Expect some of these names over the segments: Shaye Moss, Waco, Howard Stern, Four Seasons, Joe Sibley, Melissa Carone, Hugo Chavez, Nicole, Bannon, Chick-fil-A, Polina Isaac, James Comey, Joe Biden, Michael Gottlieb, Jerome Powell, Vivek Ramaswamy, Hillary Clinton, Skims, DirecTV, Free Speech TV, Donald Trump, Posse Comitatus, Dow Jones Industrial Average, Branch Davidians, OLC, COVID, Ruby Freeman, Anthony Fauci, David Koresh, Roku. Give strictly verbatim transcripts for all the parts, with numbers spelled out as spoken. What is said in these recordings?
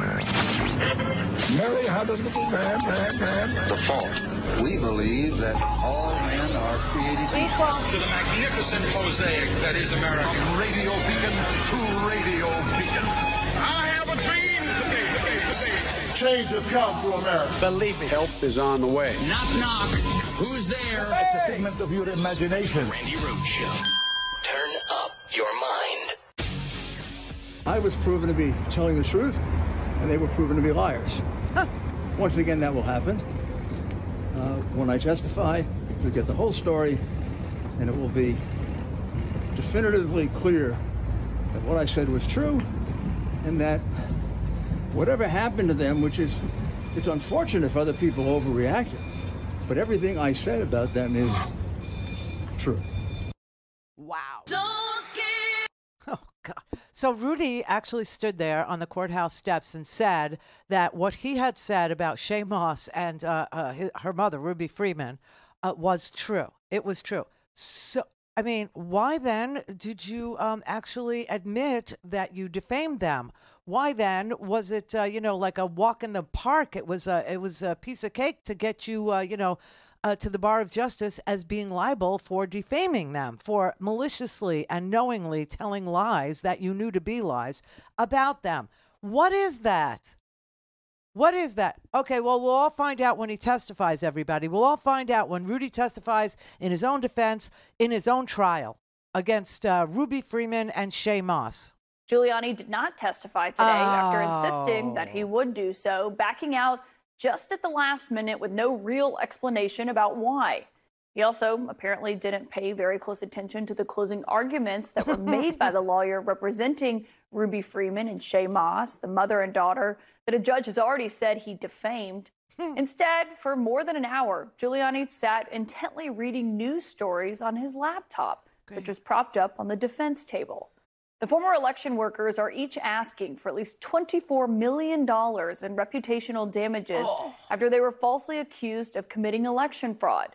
Mary had a little man, man, man. The fault. We believe that all men are created equal. To the magnificent mosaic that is America. From radio beacon to radio beacon. I have a dream today, today, today. Change has come to America. Believe me. Help is on the way. Knock, knock. Who's there? Hey. It's a figment of your imagination. Randi Rhodes Show. Turn up your mind. I was proven to be telling the truth, and they were proven to be liars. Huh. Once again, that will happen. Uh, when I testify, you'll get the whole story, and it will be definitively clear that what I said was true, and that whatever happened to them, which is, it's unfortunate if other people overreacted, but everything I said about them is true. Wow. So Rudy actually stood there on the courthouse steps and said that what he had said about Shaye Moss and uh, uh, his, her mother, Ruby Freeman, uh, was true. It was true. So, I mean, why then did you um, actually admit that you defamed them? Why then was it, uh, you know, like a walk in the park? It was a, it was a piece of cake to get you, uh, you know, Uh, to the bar of justice as being liable for defaming them, for maliciously and knowingly telling lies that you knew to be lies about them. What is that? What is that? Okay, well, we'll all find out when he testifies, everybody. We'll all find out when Rudy testifies in his own defense, in his own trial against uh, Ruby Freeman and Shaye Moss. Giuliani did not testify today oh. after insisting that he would do so, backing out just at the last minute with no real explanation about why. He also apparently didn't pay very close attention to the closing arguments that were made by the lawyer representing Ruby Freeman and Shaye Moss, the mother and daughter that a judge has already said he defamed. Instead, for more than an hour, Giuliani sat intently reading news stories on his laptop, Great. which was propped up on the defense table. The former election workers are each asking for at least twenty-four million dollars in reputational damages oh. after they were falsely accused of committing election fraud.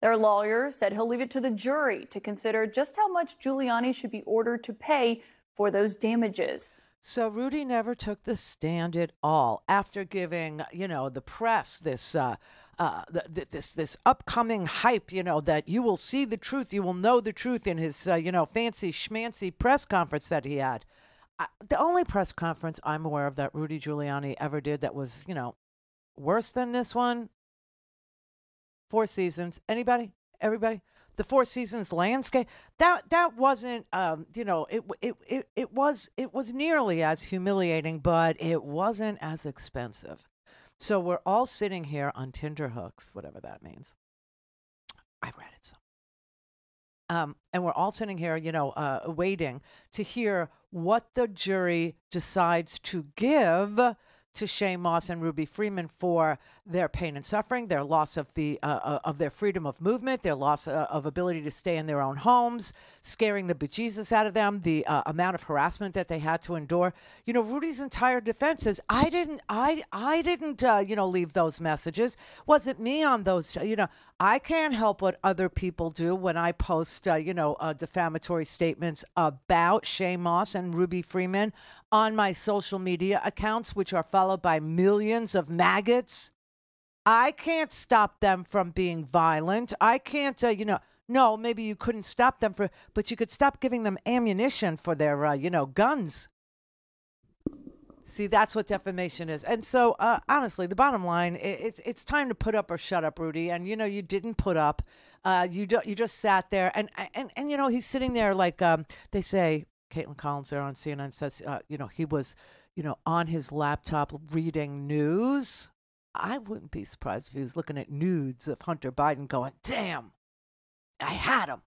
Their lawyer said he'll leave it to the jury to consider just how much Giuliani should be ordered to pay for those damages. So Rudy never took the stand at all after giving, you know, the press this... Uh, Uh, th th this this upcoming hype, you know, that you will see the truth, you will know the truth in his, uh, you know, fancy schmancy press conference that he had. I, the only press conference I'm aware of that Rudy Giuliani ever did that was, you know, worse than this one. Four Seasons. Anybody? Everybody? The Four Seasons landscape. That that wasn't, um, you know, it it it it was it was nearly as humiliating, but it wasn't as expensive. So we're all sitting here on Tinder hooks, whatever that means. I've read it some. Um, and we're all sitting here, you know, uh, waiting to hear what the jury decides to give to Shaye Moss and Ruby Freeman for their pain and suffering, their loss of the uh, of their freedom of movement, their loss uh, of ability to stay in their own homes, scaring the bejesus out of them, the uh, amount of harassment that they had to endure. You know, Rudy's entire defense is, I didn't, I, I didn't, uh, you know, leave those messages. Wasn't me on those. You know, I can't help what other people do when I post, uh, you know, uh, defamatory statements about Shaye Moss and Ruby Freeman on my social media accounts, which are followed by millions of maggots. I can't stop them from being violent. I can't, uh, you know, no, maybe you couldn't stop them for, but you could stop giving them ammunition for their, uh, you know, guns. See, that's what defamation is. And so, uh, honestly, the bottom line, it's it's time to put up or shut up, Rudy. And, you know, you didn't put up. Uh, you, do, you just sat there. And, and, and you know, he's sitting there like um, they say, Caitlan Collins there on C N N says, uh, you know, he was, you know, on his laptop reading news. I wouldn't be surprised if he was looking at nudes of Hunter Biden going, damn, I had him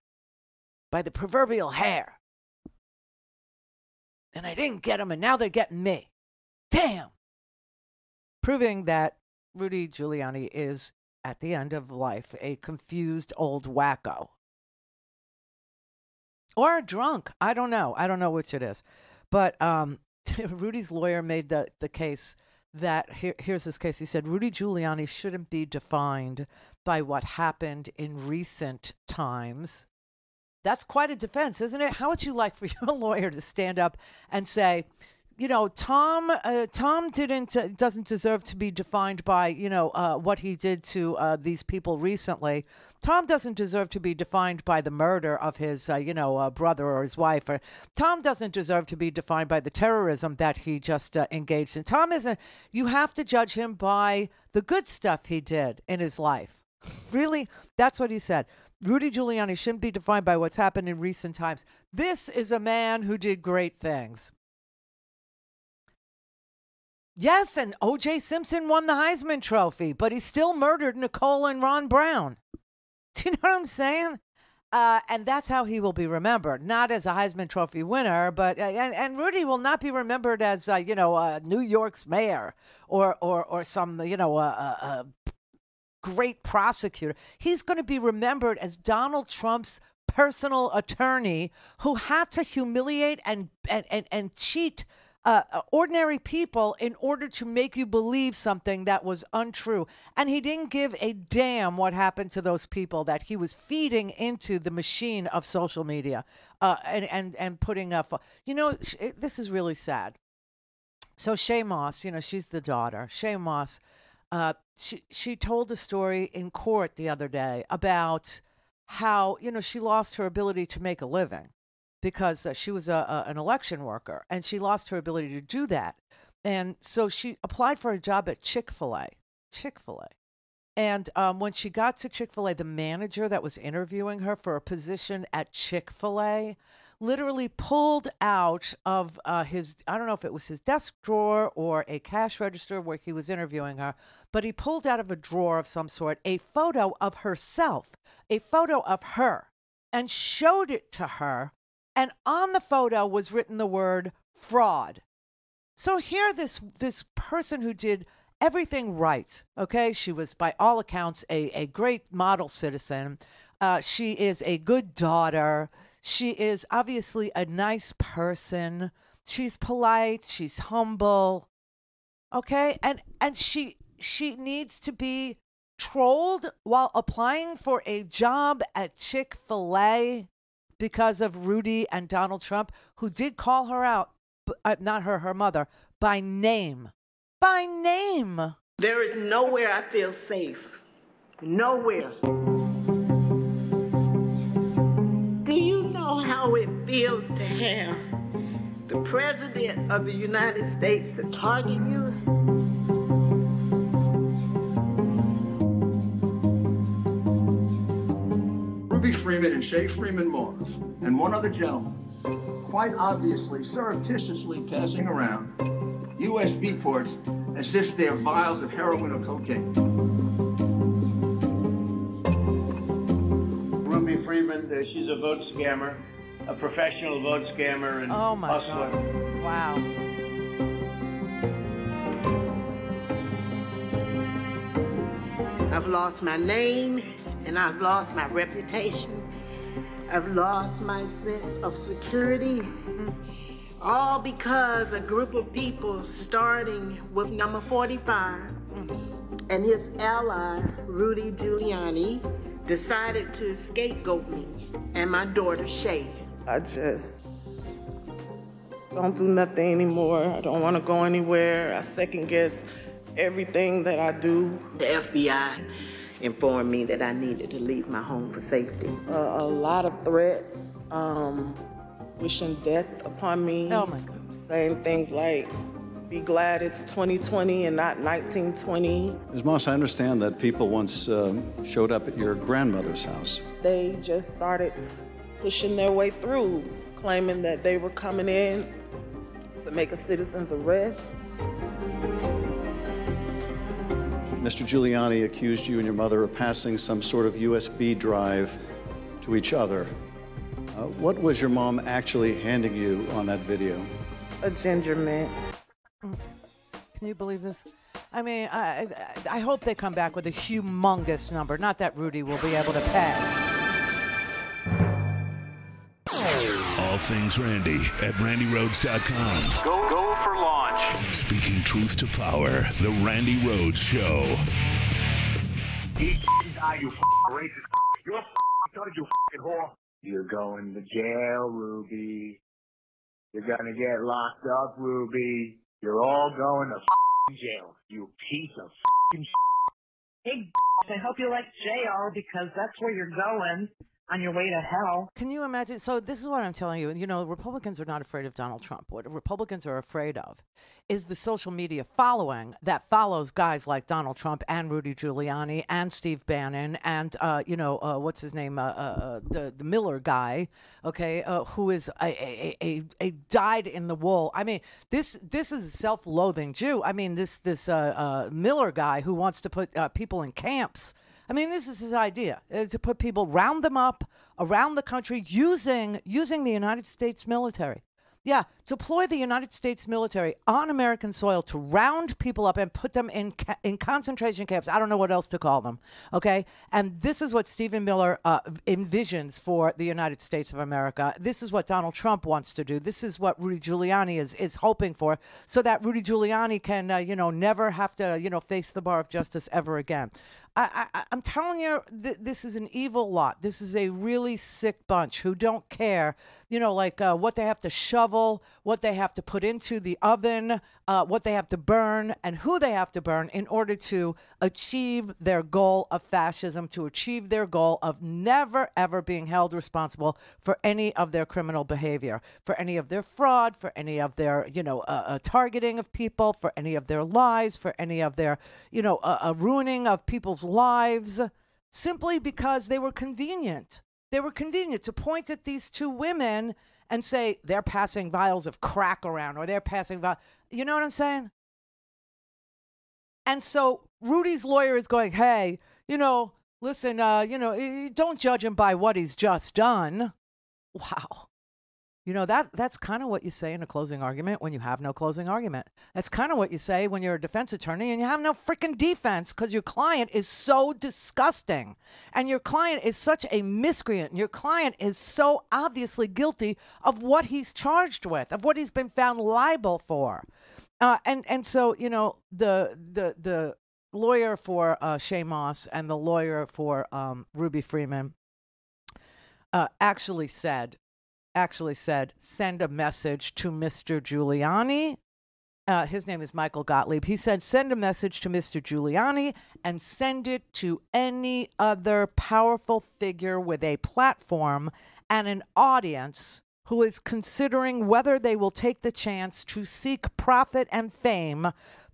by the proverbial hair. And I didn't get him, and now they're getting me. Damn. Proving that Rudy Giuliani is, at the end of life, a confused old wacko. Or drunk. I don't know. I don't know which it is. But um, Rudy's lawyer made the, the case that, here, here's his case. He said, Rudy Giuliani shouldn't be defined by what happened in recent times. That's quite a defense, isn't it? How would you like for your lawyer to stand up and say, you know, Tom uh, Tom didn't uh, doesn't deserve to be defined by, you know, uh, what he did to uh, these people recently. Tom doesn't deserve to be defined by the murder of his, uh, you know, uh, brother or his wife. Or Tom doesn't deserve to be defined by the terrorism that he just uh, engaged in. Tom isn't. You have to judge him by the good stuff he did in his life. Really, that's what he said. Rudy Giuliani shouldn't be defined by what's happened in recent times. This is a man who did great things. Yes, and O J. Simpson won the Heisman Trophy, but he still murdered Nicole and Ron Brown. Do you know what I'm saying? Uh, and that's how he will be remembered, not as a Heisman Trophy winner, but uh, and, and Rudy will not be remembered as, uh, you know, uh, New York's mayor or or or some, you know, uh, uh, great prosecutor. He's going to be remembered as Donald Trump's personal attorney who had to humiliate and and, and, and cheat Uh, ordinary people in order to make you believe something that was untrue. And he didn't give a damn what happened to those people that he was feeding into the machine of social media uh, and, and, and putting up. You know, it, this is really sad. So Shaye Moss, you know, she's the daughter. Shaye Moss, uh, she, she told a story in court the other day about how, you know, she lost her ability to make a living, because uh, she was a, a, an election worker, and she lost her ability to do that. And so she applied for a job at Chick-fil-A, Chick-fil-A. And um, when she got to Chick-fil-A, the manager that was interviewing her for a position at Chick-fil-A literally pulled out of uh, his, I don't know if it was his desk drawer or a cash register where he was interviewing her, but he pulled out of a drawer of some sort a photo of herself, a photo of her, and showed it to her. And on the photo was written the word fraud. So here this this person who did everything right, okay? She was, by all accounts, a, a great model citizen. Uh, she is a good daughter. She is obviously a nice person. She's polite. She's humble, okay? And, and she, she needs to be trolled while applying for a job at Chick-fil-A because of Rudy and Donald Trump, who did call her out, uh, not her, her mother, by name. By name. There is nowhere I feel safe. Nowhere. Do you know how it feels to have the President of the United States to target you? Ruby Freeman and Shaye Freeman Moss and one other gentleman quite obviously surreptitiously passing around U S B ports as if they're vials of heroin or cocaine. Ruby Freeman, she's a vote scammer, a professional vote scammer and oh my hustler. God. Wow. I've lost my name, and I've lost my reputation. I've lost my sense of security, all because a group of people, starting with number forty-five and his ally, Rudy Giuliani, decided to scapegoat me and my daughter, Shaye. I just don't do nothing anymore. I don't want to go anywhere. I second guess everything that I do. The F B I informed me that I needed to leave my home for safety. Uh, a lot of threats, um, wishing death upon me. Oh my God. Saying things like, be glad it's twenty twenty and not nineteen twenty. Miz Moss, I understand that people once um, showed up at your grandmother's house. They just started pushing their way through, claiming that they were coming in to make a citizen's arrest. Mister Giuliani accused you and your mother of passing some sort of U S B drive to each other. Uh, what was your mom actually handing you on that video? A ginger mint. Can you believe this? I mean, I, I, I hope they come back with a humongous number. Not that Rudy will be able to pay. All things Randy at randy rhodes dot com. Go, go for launch. Speaking truth to power, the Randy Rhodes Show. Eat die, you racist. You're a you whore. You're going to jail, Ruby. You're gonna get locked up, Ruby. You're all going to f***ing jail, you piece of f***ing shit. Hey, I hope you like jail, because that's where you're going on your way to hell. Can you imagine? So this is what I'm telling you. You know, Republicans are not afraid of Donald Trump. What Republicans are afraid of is the social media following that follows guys like Donald Trump and Rudy Giuliani and Steve Bannon and, uh, you know, uh, what's his name, uh, uh, the, the Miller guy, okay, uh, who is a, a, a, a dyed-in-the-wool. I mean, this this is a self-loathing Jew. I mean, this, this uh, uh, Miller guy who wants to put uh, people in camps. I mean, this is his idea, uh, to put people, round them up around the country using using the United States military. Yeah, deploy the United States military on American soil to round people up and put them in ca in concentration camps. I don't know what else to call them, okay? And this is what Stephen Miller uh, envisions for the United States of America. This is what Donald Trump wants to do. This is what Rudy Giuliani is is hoping for, so that Rudy Giuliani can, uh, you know, never have to, you know, face the bar of justice ever again. I, I, I'm telling you, th this is an evil lot. This is a really sick bunch who don't care, you know, like uh, what they have to shovel, what they have to put into the oven, uh, what they have to burn, and who they have to burn in order to achieve their goal of fascism, to achieve their goal of never, ever being held responsible for any of their criminal behavior, for any of their fraud, for any of their, you know, uh, uh, targeting of people, for any of their lies, for any of their, you know, uh, uh, ruining of people's lives, simply because they were convenient. They were convenient to point at these two women and say they're passing vials of crack around, or they're passing vials. You know what I'm saying? And so Rudy's lawyer is going, hey, you know, listen, uh, you know, don't judge him by what he's just done. Wow. You know, that that's kind of what you say in a closing argument when you have no closing argument. That's kind of what you say when you're a defense attorney and you have no freaking defense, because your client is so disgusting and your client is such a miscreant and your client is so obviously guilty of what he's charged with, of what he's been found liable for. Uh, and, and so, you know, the, the, the lawyer for uh, Shaye Moss and the lawyer for um, Ruby Freeman uh, actually said, actually said, send a message to Mister Giuliani. Uh, his name is Michael Gottlieb. He said, send a message to Mister Giuliani and send it to any other powerful figure with a platform and an audience who is considering whether they will take the chance to seek profit and fame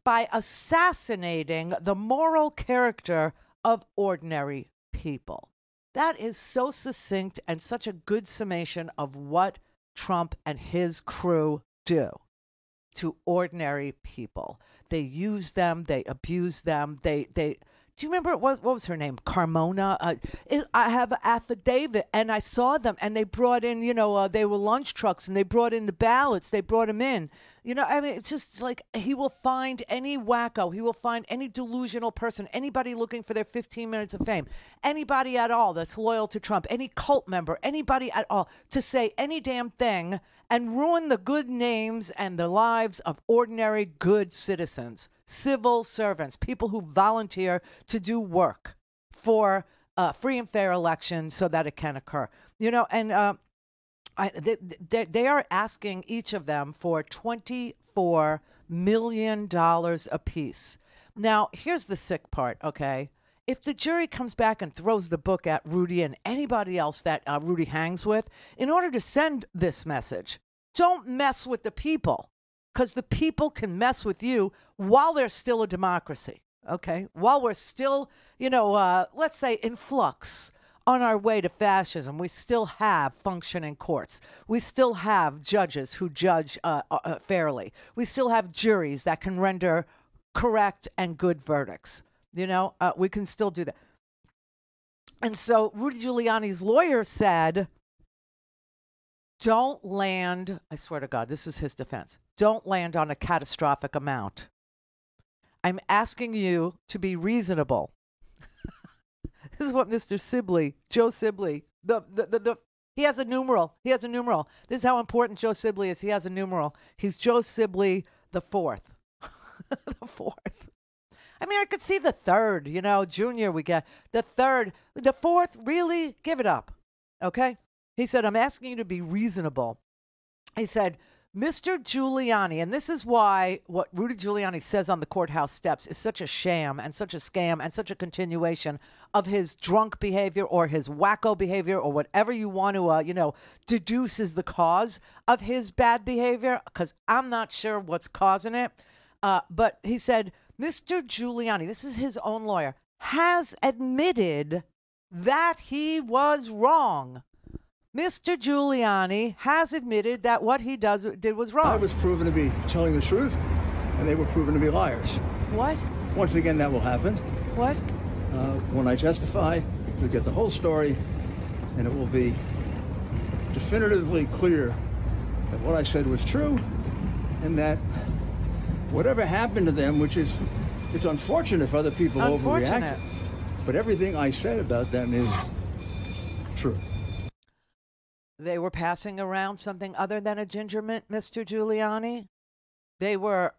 by assassinating the moral character of ordinary people. That is so succinct and such a good summation of what Trump and his crew do to ordinary people. They use them. They abuse them. They they. Do you remember it was what was her name? Carmona. Uh, it, I have an affidavit, and I saw them, and they brought in, you know, uh, they were lunch trucks, and they brought in the ballots. They brought them in. You know, I mean, it's just like he will find any wacko. He will find any delusional person, anybody looking for their fifteen minutes of fame, anybody at all that's loyal to Trump, any cult member, anybody at all, to say any damn thing and ruin the good names and the lives of ordinary good citizens, civil servants, people who volunteer to do work for uh, free and fair elections so that it can occur. You know, and... Uh, I, they, they are asking each of them for twenty-four million dollars apiece. Now, here's the sick part, okay? If the jury comes back and throws the book at Rudy and anybody else that uh, Rudy hangs with, in order to send this message, don't mess with the people, because the people can mess with you while they're still a democracy, okay? While we're still, you know, uh, let's say in flux. On our way to fascism, we still have functioning courts. We still have judges who judge uh, uh, fairly. We still have juries that can render correct and good verdicts. You know, uh, we can still do that. And so Rudy Giuliani's lawyer said, don't land, I swear to God, this is his defense, don't land on a catastrophic amount. I'm asking you to be reasonable. This is what Mister Sibley, Joe Sibley, the, the, the, the, he has a numeral. He has a numeral. This is how important Joe Sibley is. He has a numeral. He's Joe Sibley the fourth. The fourth. I mean, I could see the third, you know, junior we get. The third. The fourth, really? Give it up. Okay? He said, I'm asking you to be reasonable. He said, Mister Giuliani, and this is why what Rudy Giuliani says on the courthouse steps is such a sham and such a scam and such a continuation of his drunk behavior or his wacko behavior or whatever you want to, uh, you know, deduce is the cause of his bad behavior, because I'm not sure what's causing it. Uh, but he said, Mister Giuliani, this is his own lawyer, has admitted that he was wrong. Mister Giuliani has admitted that what he does did was wrong. I was proven to be telling the truth, and they were proven to be liars. What? Once again, that will happen. What? Uh, when I testify, you'll get the whole story, and it will be definitively clear that what I said was true, and that whatever happened to them, which is, it's unfortunate if other people unfortunate. overreact, but everything I said about them is true. They were passing around something other than a ginger mint, Mister Giuliani. They were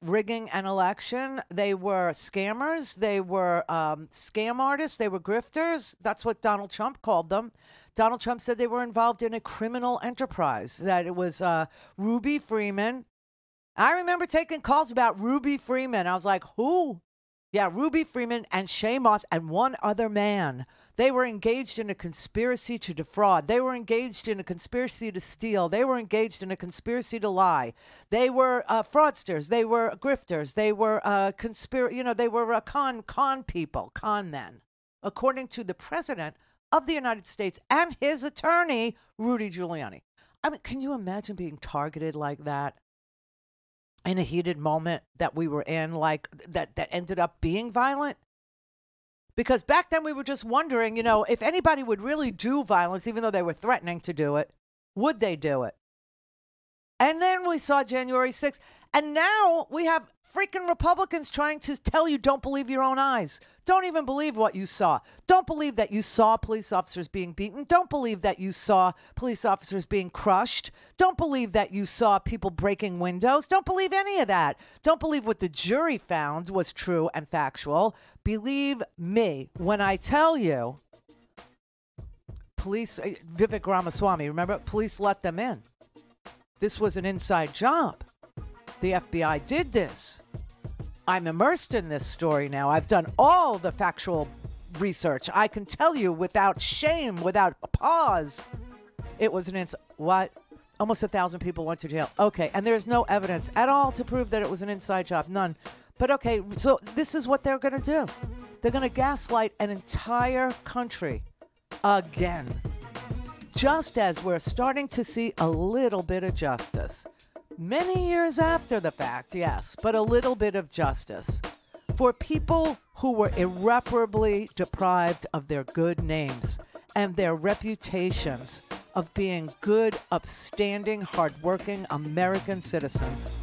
rigging an election. They were scammers. They were um, scam artists. They were grifters. That's what Donald Trump called them. Donald Trump said they were involved in a criminal enterprise, that it was uh, Ruby Freeman. I remember taking calls about Ruby Freeman. I was like, who? Yeah, Ruby Freeman and Shaye Moss and one other man. They were engaged in a conspiracy to defraud. They were engaged in a conspiracy to steal. They were engaged in a conspiracy to lie. They were uh, fraudsters. They were grifters. They were uh, conspir. You know, they were uh, con con people, con men, according to the president of the United States and his attorney, Rudy Giuliani. I mean, can you imagine being targeted like that in a heated moment that we were in, like that that ended up being violent? Because back then we were just wondering, you know, if anybody would really do violence, even though they were threatening to do it, would they do it? And then we saw January sixth. And now we have freaking Republicans trying to tell you don't believe your own eyes. Don't even believe what you saw. Don't believe that you saw police officers being beaten. Don't believe that you saw police officers being crushed. Don't believe that you saw people breaking windows. Don't believe any of that. Don't believe what the jury found was true and factual. Believe me when I tell you, police, Vivek Ramaswamy, remember, police let them in. This was an inside job. The F B I did this. I'm immersed in this story now. I've done all the factual research. I can tell you without shame, without a pause, it was an inside, what? Almost a thousand people went to jail. Okay, and there's no evidence at all to prove that it was an inside job, none. But okay, so this is what they're going to do. They're going to gaslight an entire country again, just as we're starting to see a little bit of justice. Many years after the fact, yes, but a little bit of justice for people who were irreparably deprived of their good names and their reputations of being good, upstanding, hardworking American citizens.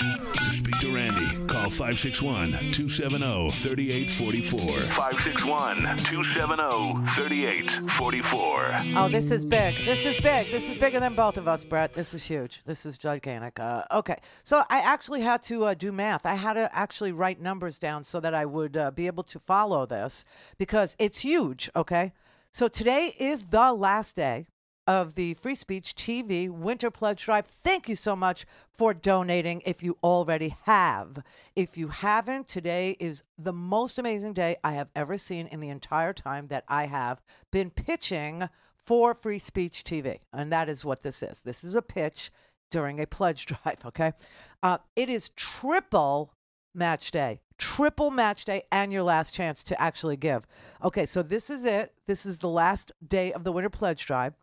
To speak to Randy, call five six one, two seven zero, three eight four four. five six one, two seven zero, three eight four four. Oh, this is big. This is big. This is bigger than both of us, Brett. This is huge. This is gigantic. Uh, okay. So I actually had to uh, do math. I had to actually write numbers down so that I would uh, be able to follow this, because it's huge, okay? So today is the last day of the Free Speech T V Winter Pledge Drive. Thank you so much for donating if you already have. If you haven't, today is the most amazing day I have ever seen in the entire time that I have been pitching for Free Speech T V. And that is what this is. This is a pitch during a pledge drive, okay? Uh, it is triple match day. Triple match day and your last chance to actually give. Okay, so this is it. This is the last day of the Winter Pledge Drive.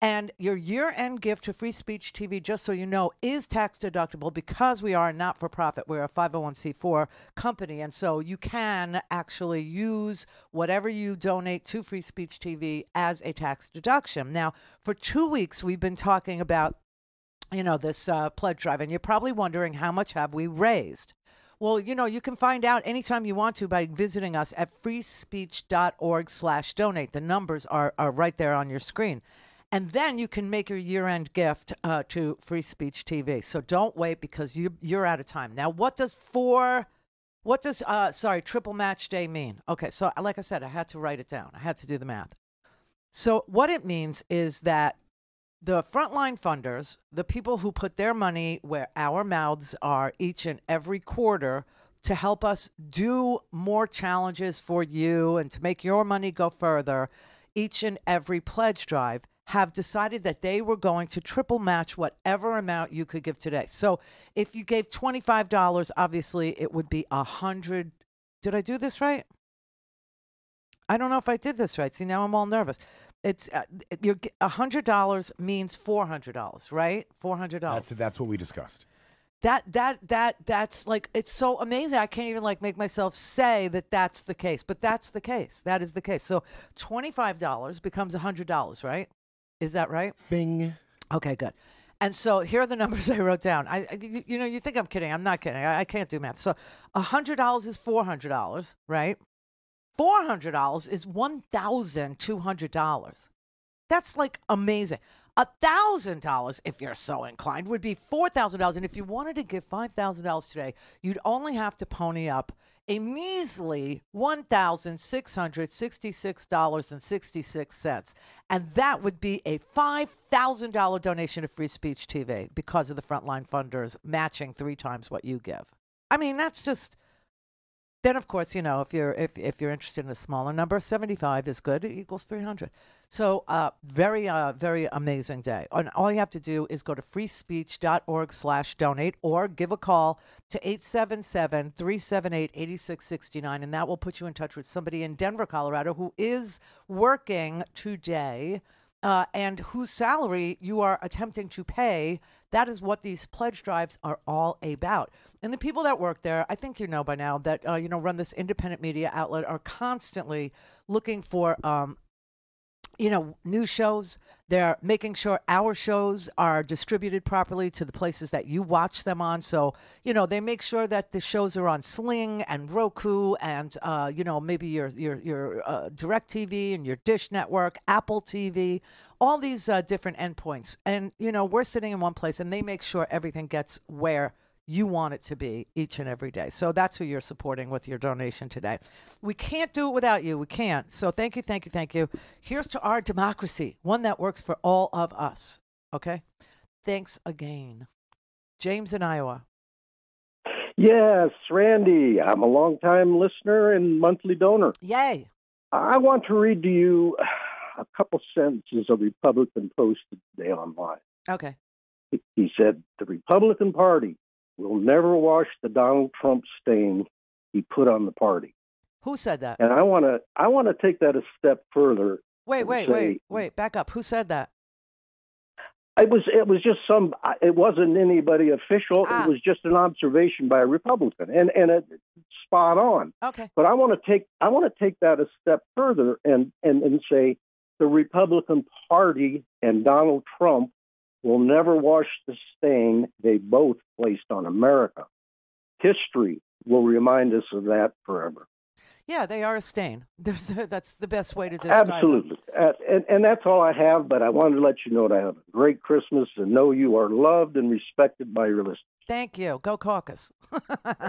And your year-end gift to Free Speech T V, just so you know, is tax-deductible, because we are not-for-profit. We're a five oh one c four company, and so you can actually use whatever you donate to Free Speech T V as a tax deduction. Now, for two weeks, we've been talking about, you know, this uh, pledge drive, and you're probably wondering, how much have we raised? Well, you know, you can find out anytime you want to by visiting us at freespeech dot org slash donate. The numbers are, are right there on your screen. And then you can make your year-end gift uh, to Free Speech T V. So don't wait, because you, you're out of time. Now, what does four, what does, uh, sorry, triple match day mean? Okay, so like I said, I had to write it down. I had to do the math. So what it means is that the frontline funders, the people who put their money where our mouths are each and every quarter to help us do more challenges for you and to make your money go further, each and every pledge drive, have decided that they were going to triple match whatever amount you could give today. So if you gave twenty-five dollars, obviously it would be one hundred. Did I do this right? I don't know if I did this right. See, now I'm all nervous. It's uh, you're, one hundred dollars means four hundred dollars, right? four hundred dollars. That's, that's what we discussed. That, that, that, that's like, it's so amazing. I can't even like make myself say that that's the case, but that's the case. That is the case. So twenty-five dollars becomes one hundred dollars, right? Is that right? Bing. Okay, good. And so here are the numbers I wrote down. I, I you know, you think I'm kidding. I'm not kidding. I, I can't do math. So one hundred dollars is four hundred dollars, right? four hundred dollars is one thousand two hundred dollars. That's like amazing. one thousand dollars, if you're so inclined, would be four thousand dollars. And if you wanted to give five thousand dollars today, you'd only have to pony up a measly one thousand six hundred sixty-six dollars and sixty-six cents. And that would be a five thousand dollar donation to Free Speech T V because of the frontline funders matching three times what you give. I mean, that's just, then of course, you know, if you're, if, if you're interested in a smaller number, seventy-five is good, it equals three hundred. So uh, very, uh, very amazing day. And all you have to do is go to freespeech.org slash donate or give a call to eight seven seven, three seven eight, eight six six nine. And that will put you in touch with somebody in Denver, Colorado, who is working today uh, and whose salary you are attempting to pay. That is what these pledge drives are all about. And the people that work there, I think you know by now that, uh, you know, run this independent media outlet are constantly looking for um, you know, news shows. They're making sure our shows are distributed properly to the places that you watch them on. So, you know, they make sure that the shows are on Sling and Roku and, uh, you know, maybe your your, your uh, DirecTV and your Dish Network, Apple T V, all these uh, different endpoints. And, you know, we're sitting in one place and they make sure everything gets where you want it to be each and every day. So that's who you're supporting with your donation today. We can't do it without you. We can't. So thank you, thank you, thank you. Here's to our democracy, one that works for all of us. Okay? Thanks again. James in Iowa. Yes, Randy. I'm a longtime listener and monthly donor. Yay. I want to read to you a couple sentences a Republican posted today online. Okay. He said, the Republican Party will never wash the Donald Trump stain he put on the party. Who said that? And I want to I want to take that a step further. Wait, wait, say, wait, wait, back up. Who said that? It was it was just some it wasn't anybody official. Ah. It was just an observation by a Republican. And and it's spot on. Okay. But I want to take I want to take that a step further and and and say the Republican Party and Donald Trump will never wash the stain they both placed on America. History will remind us of that forever. Yeah, they are a stain. There's a, that's the best way to describe it. Absolutely. Uh, and, and that's all I have, but I wanted to let you know that I have a great Christmas and know you are loved and respected by your listeners. Thank you. Go caucus.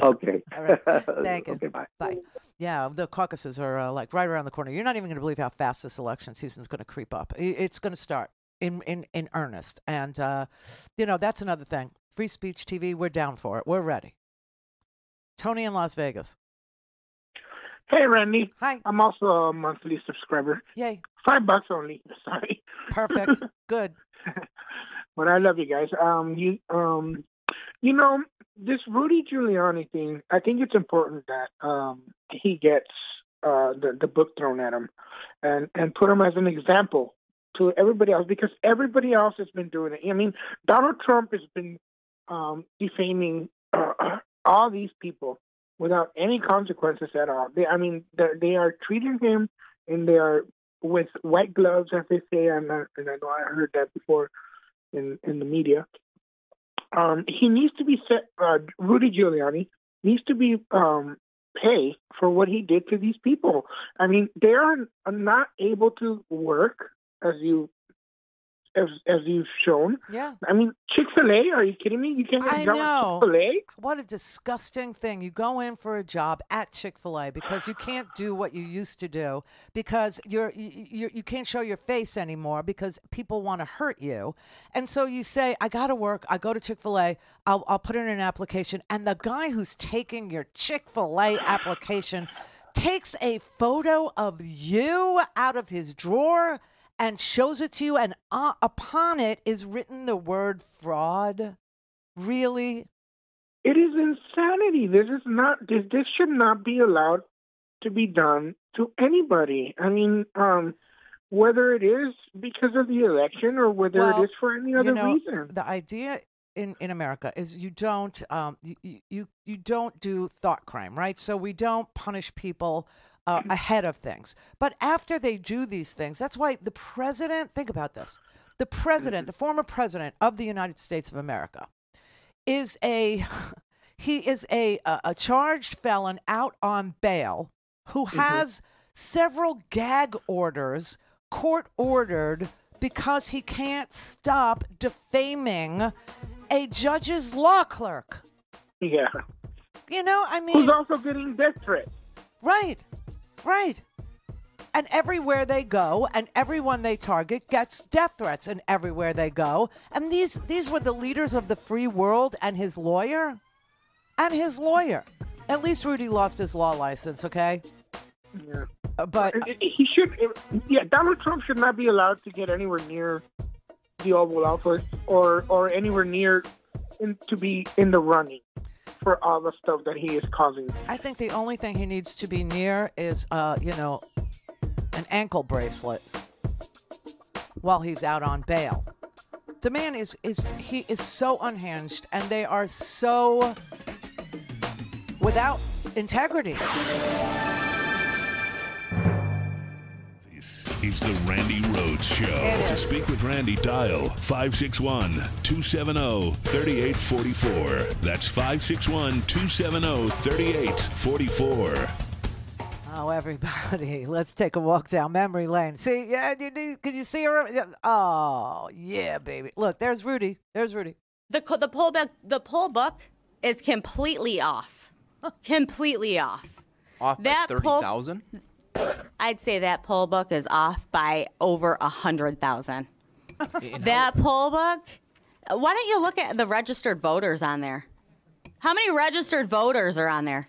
Okay. All right. Thank you. Okay, bye. Bye. Yeah, the caucuses are uh, like right around the corner. You're not even going to believe how fast this election season is going to creep up. It's going to start. In, in, in earnest. And, uh, you know, that's another thing. Free Speech T V, we're down for it. We're ready. Tony in Las Vegas. Hey, Randy. Hi. I'm also a monthly subscriber. Yay. Five bucks only. Sorry. Perfect. Good. But I love you guys. Um, you, um, you know, this Rudy Giuliani thing, I think it's important that um, he gets uh, the, the book thrown at him and, and put him as an example to everybody else, because everybody else has been doing it. I mean, Donald Trump has been um, defaming uh, all these people without any consequences at all. They, I mean, they are treating him and they are with white gloves, as they say, and I, and I know I heard that before in, in the media. Um, he needs to be set, uh, Rudy Giuliani needs to be um, paid for what he did to these people. I mean, they are not able to work, as you as as you've shown. Yeah. I mean, Chick-fil-A, are you kidding me? You can't get a job at Chick-fil-A? What a disgusting thing. You go in for a job at Chick-fil-A because you can't do what you used to do because you're, you, you can't show your face anymore because people want to hurt you. And so you say, I got to work. I go to Chick-fil-A. I'll, I'll put in an application. And the guy who's taking your Chick-fil-A application takes a photo of you out of his drawer and shows it to you, and uh, upon it is written the word fraud. Really? It is insanity. This is not. This, this should not be allowed to be done to anybody. I mean, um, whether it is because of the election or whether well, it is for any other you know, reason. The idea in, in America is you don't um, you, you you don't do thought crime, right? So we don't punish people Uh, ahead of things. But after they do these things, that's why the president, think about this, the president, the former president of the United States of America is a, he is a, a, a charged felon out on bail who has mm-hmm. several gag orders, court ordered, because he can't stop defaming a judge's law clerk. Yeah. You know, I mean. Who's also getting death threats. Right. Right. And everywhere they go and everyone they target gets death threats and everywhere they go. And these these were the leaders of the free world and his lawyer and his lawyer. At least Rudy lost his law license. OK, yeah. uh, but uh, he should. Yeah. Donald Trump should not be allowed to get anywhere near the Oval Office or or anywhere near in, to be in the running for all the stuff that he is causing. I think the only thing he needs to be near is, uh, you know, an ankle bracelet while he's out on bail. The man is, is he is so unhinged, and they are so without integrity. This is the Randi Rhodes Show. To speak with Randi, dial five six one, two seven zero, three eight four four. That's five six one, two seven zero, three eight four four. Oh, everybody, let's take a walk down memory lane. See, yeah, you, you, can you see her? Oh, yeah, baby. Look, there's Rudy. There's Rudy. The, the, poll, book, the poll book is completely off. completely off. Off by thirty thousand? I'd say that poll book is off by over a hundred thousand. That poll book. Why don't you look at the registered voters on there? How many registered voters are on there?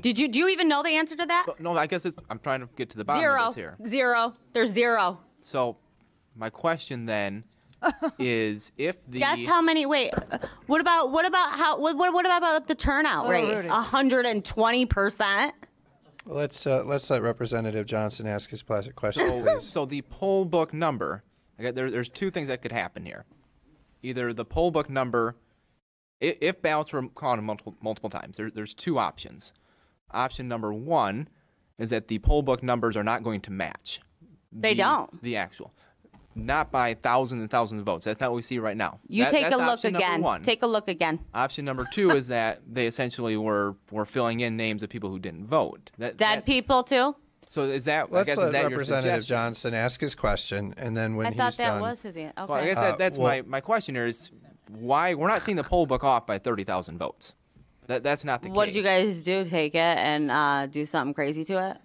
Did you do you even know the answer to that? No, I guess it's, I'm trying to get to the bottom zero, of this here. Zero. There's zero. So, my question then is if the guess how many? Wait. What about what about how what what about the turnout oh, rate? A hundred and twenty percent. Let's uh, let's let Representative Johnson ask his question, please. So the poll book number, okay, there, there's two things that could happen here. Either the poll book number, if, if ballots were counted multiple, multiple times, there, there's two options. Option number one is that the poll book numbers are not going to match. They the, don't. The actual. Not by thousands and thousands of votes. That's not what we see right now. You that, take a look again. One. Take a look again. Option number two is that they essentially were were filling in names of people who didn't vote. That, Dead people too. So is that? Let's I guess, let is that Representative your Johnson ask his question, and then when I he's done. I thought that done, was his answer. Okay. Well, I guess that, that's uh, well, my my question here is why we're not seeing the poll book off by thirty thousand votes. That that's not the what case. What did you guys do? Take it and uh, do something crazy to it.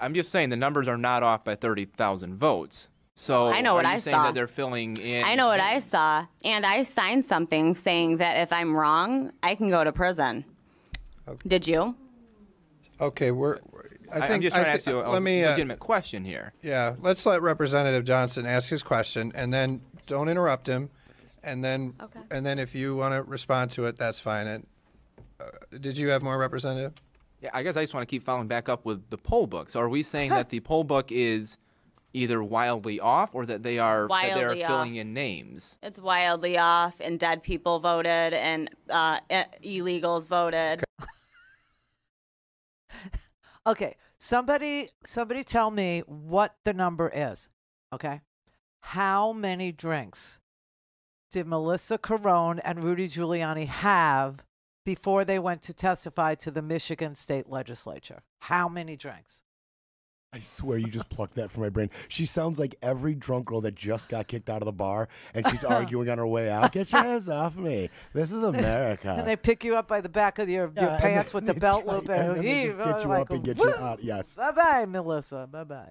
I'm just saying the numbers are not off by thirty thousand votes. So I know what I saying saw. That they're filling in. I know what names? I saw, and I signed something saying that if I'm wrong, I can go to prison. Okay. Did you? Okay, we're. I think I'm just trying I th to ask you a let me, legitimate uh, question here. Yeah, let's let Representative Johnson ask his question, and then don't interrupt him, and then okay. and then if you want to respond to it, that's fine. And, uh, did you have more, Representative? Yeah, I guess I just want to keep following back up with the poll book. So are we saying that the poll book is either wildly off or that they are that they are filling in names? It's wildly off, and dead people voted, and uh, illegals voted. Okay. okay, somebody, somebody, tell me what the number is. Okay, how many drinks did Melissa Carone and Rudy Giuliani have before they went to testify to the Michigan State Legislature? How many drinks? I swear you just plucked that from my brain. She sounds like every drunk girl that just got kicked out of the bar and she's arguing on her way out. Get your hands off me. This is America. And they pick you up by the back of your, your yeah, pants with the belt loop. Right. And, and then they just get you like, up and get woo! You out. Yes. Bye-bye, Melissa. Bye-bye.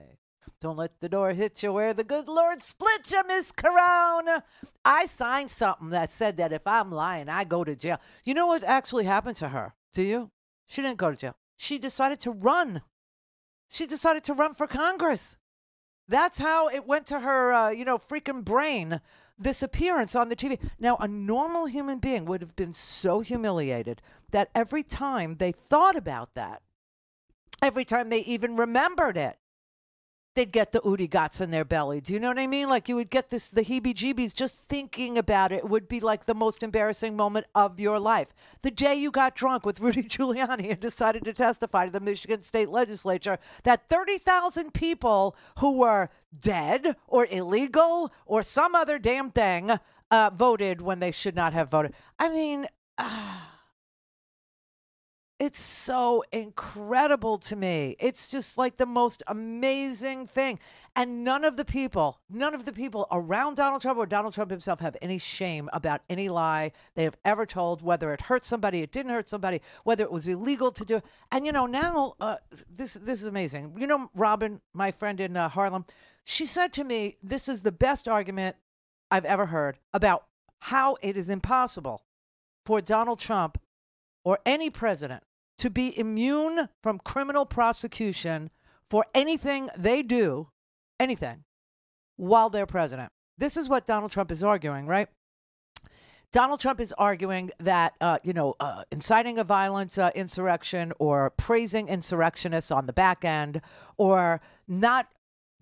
Don't let the door hit you where the good Lord split you, Miss Carone. I signed something that said that if I'm lying, I go to jail. You know what actually happened to her? Do you? She didn't go to jail. She decided to run. She decided to run for Congress. That's how it went to her, uh, you know, freaking brain, this appearance on the T V. Now, a normal human being would have been so humiliated that every time they thought about that, every time they even remembered it, they'd get the ooty gots in their belly. Do you know what I mean? Like you would get this, the heebie-jeebies just thinking about it. It would be like the most embarrassing moment of your life. The day you got drunk with Rudy Giuliani and decided to testify to the Michigan State Legislature that thirty thousand people who were dead or illegal or some other damn thing uh, voted when they should not have voted. I mean, uh, it's so incredible to me. It's just like the most amazing thing. And none of the people, none of the people around Donald Trump or Donald Trump himself have any shame about any lie they have ever told, whether it hurt somebody, it didn't hurt somebody, whether it was illegal to do. And, you know, now uh, this, this is amazing. You know, Robin, my friend in uh, Harlem, she said to me, this is the best argument I've ever heard about how it is impossible for Donald Trump or any president to be immune from criminal prosecution for anything they do, anything, while they're president. This is what Donald Trump is arguing, right? Donald Trump is arguing that, uh, you know, uh, inciting a violent uh, insurrection or praising insurrectionists on the back end or not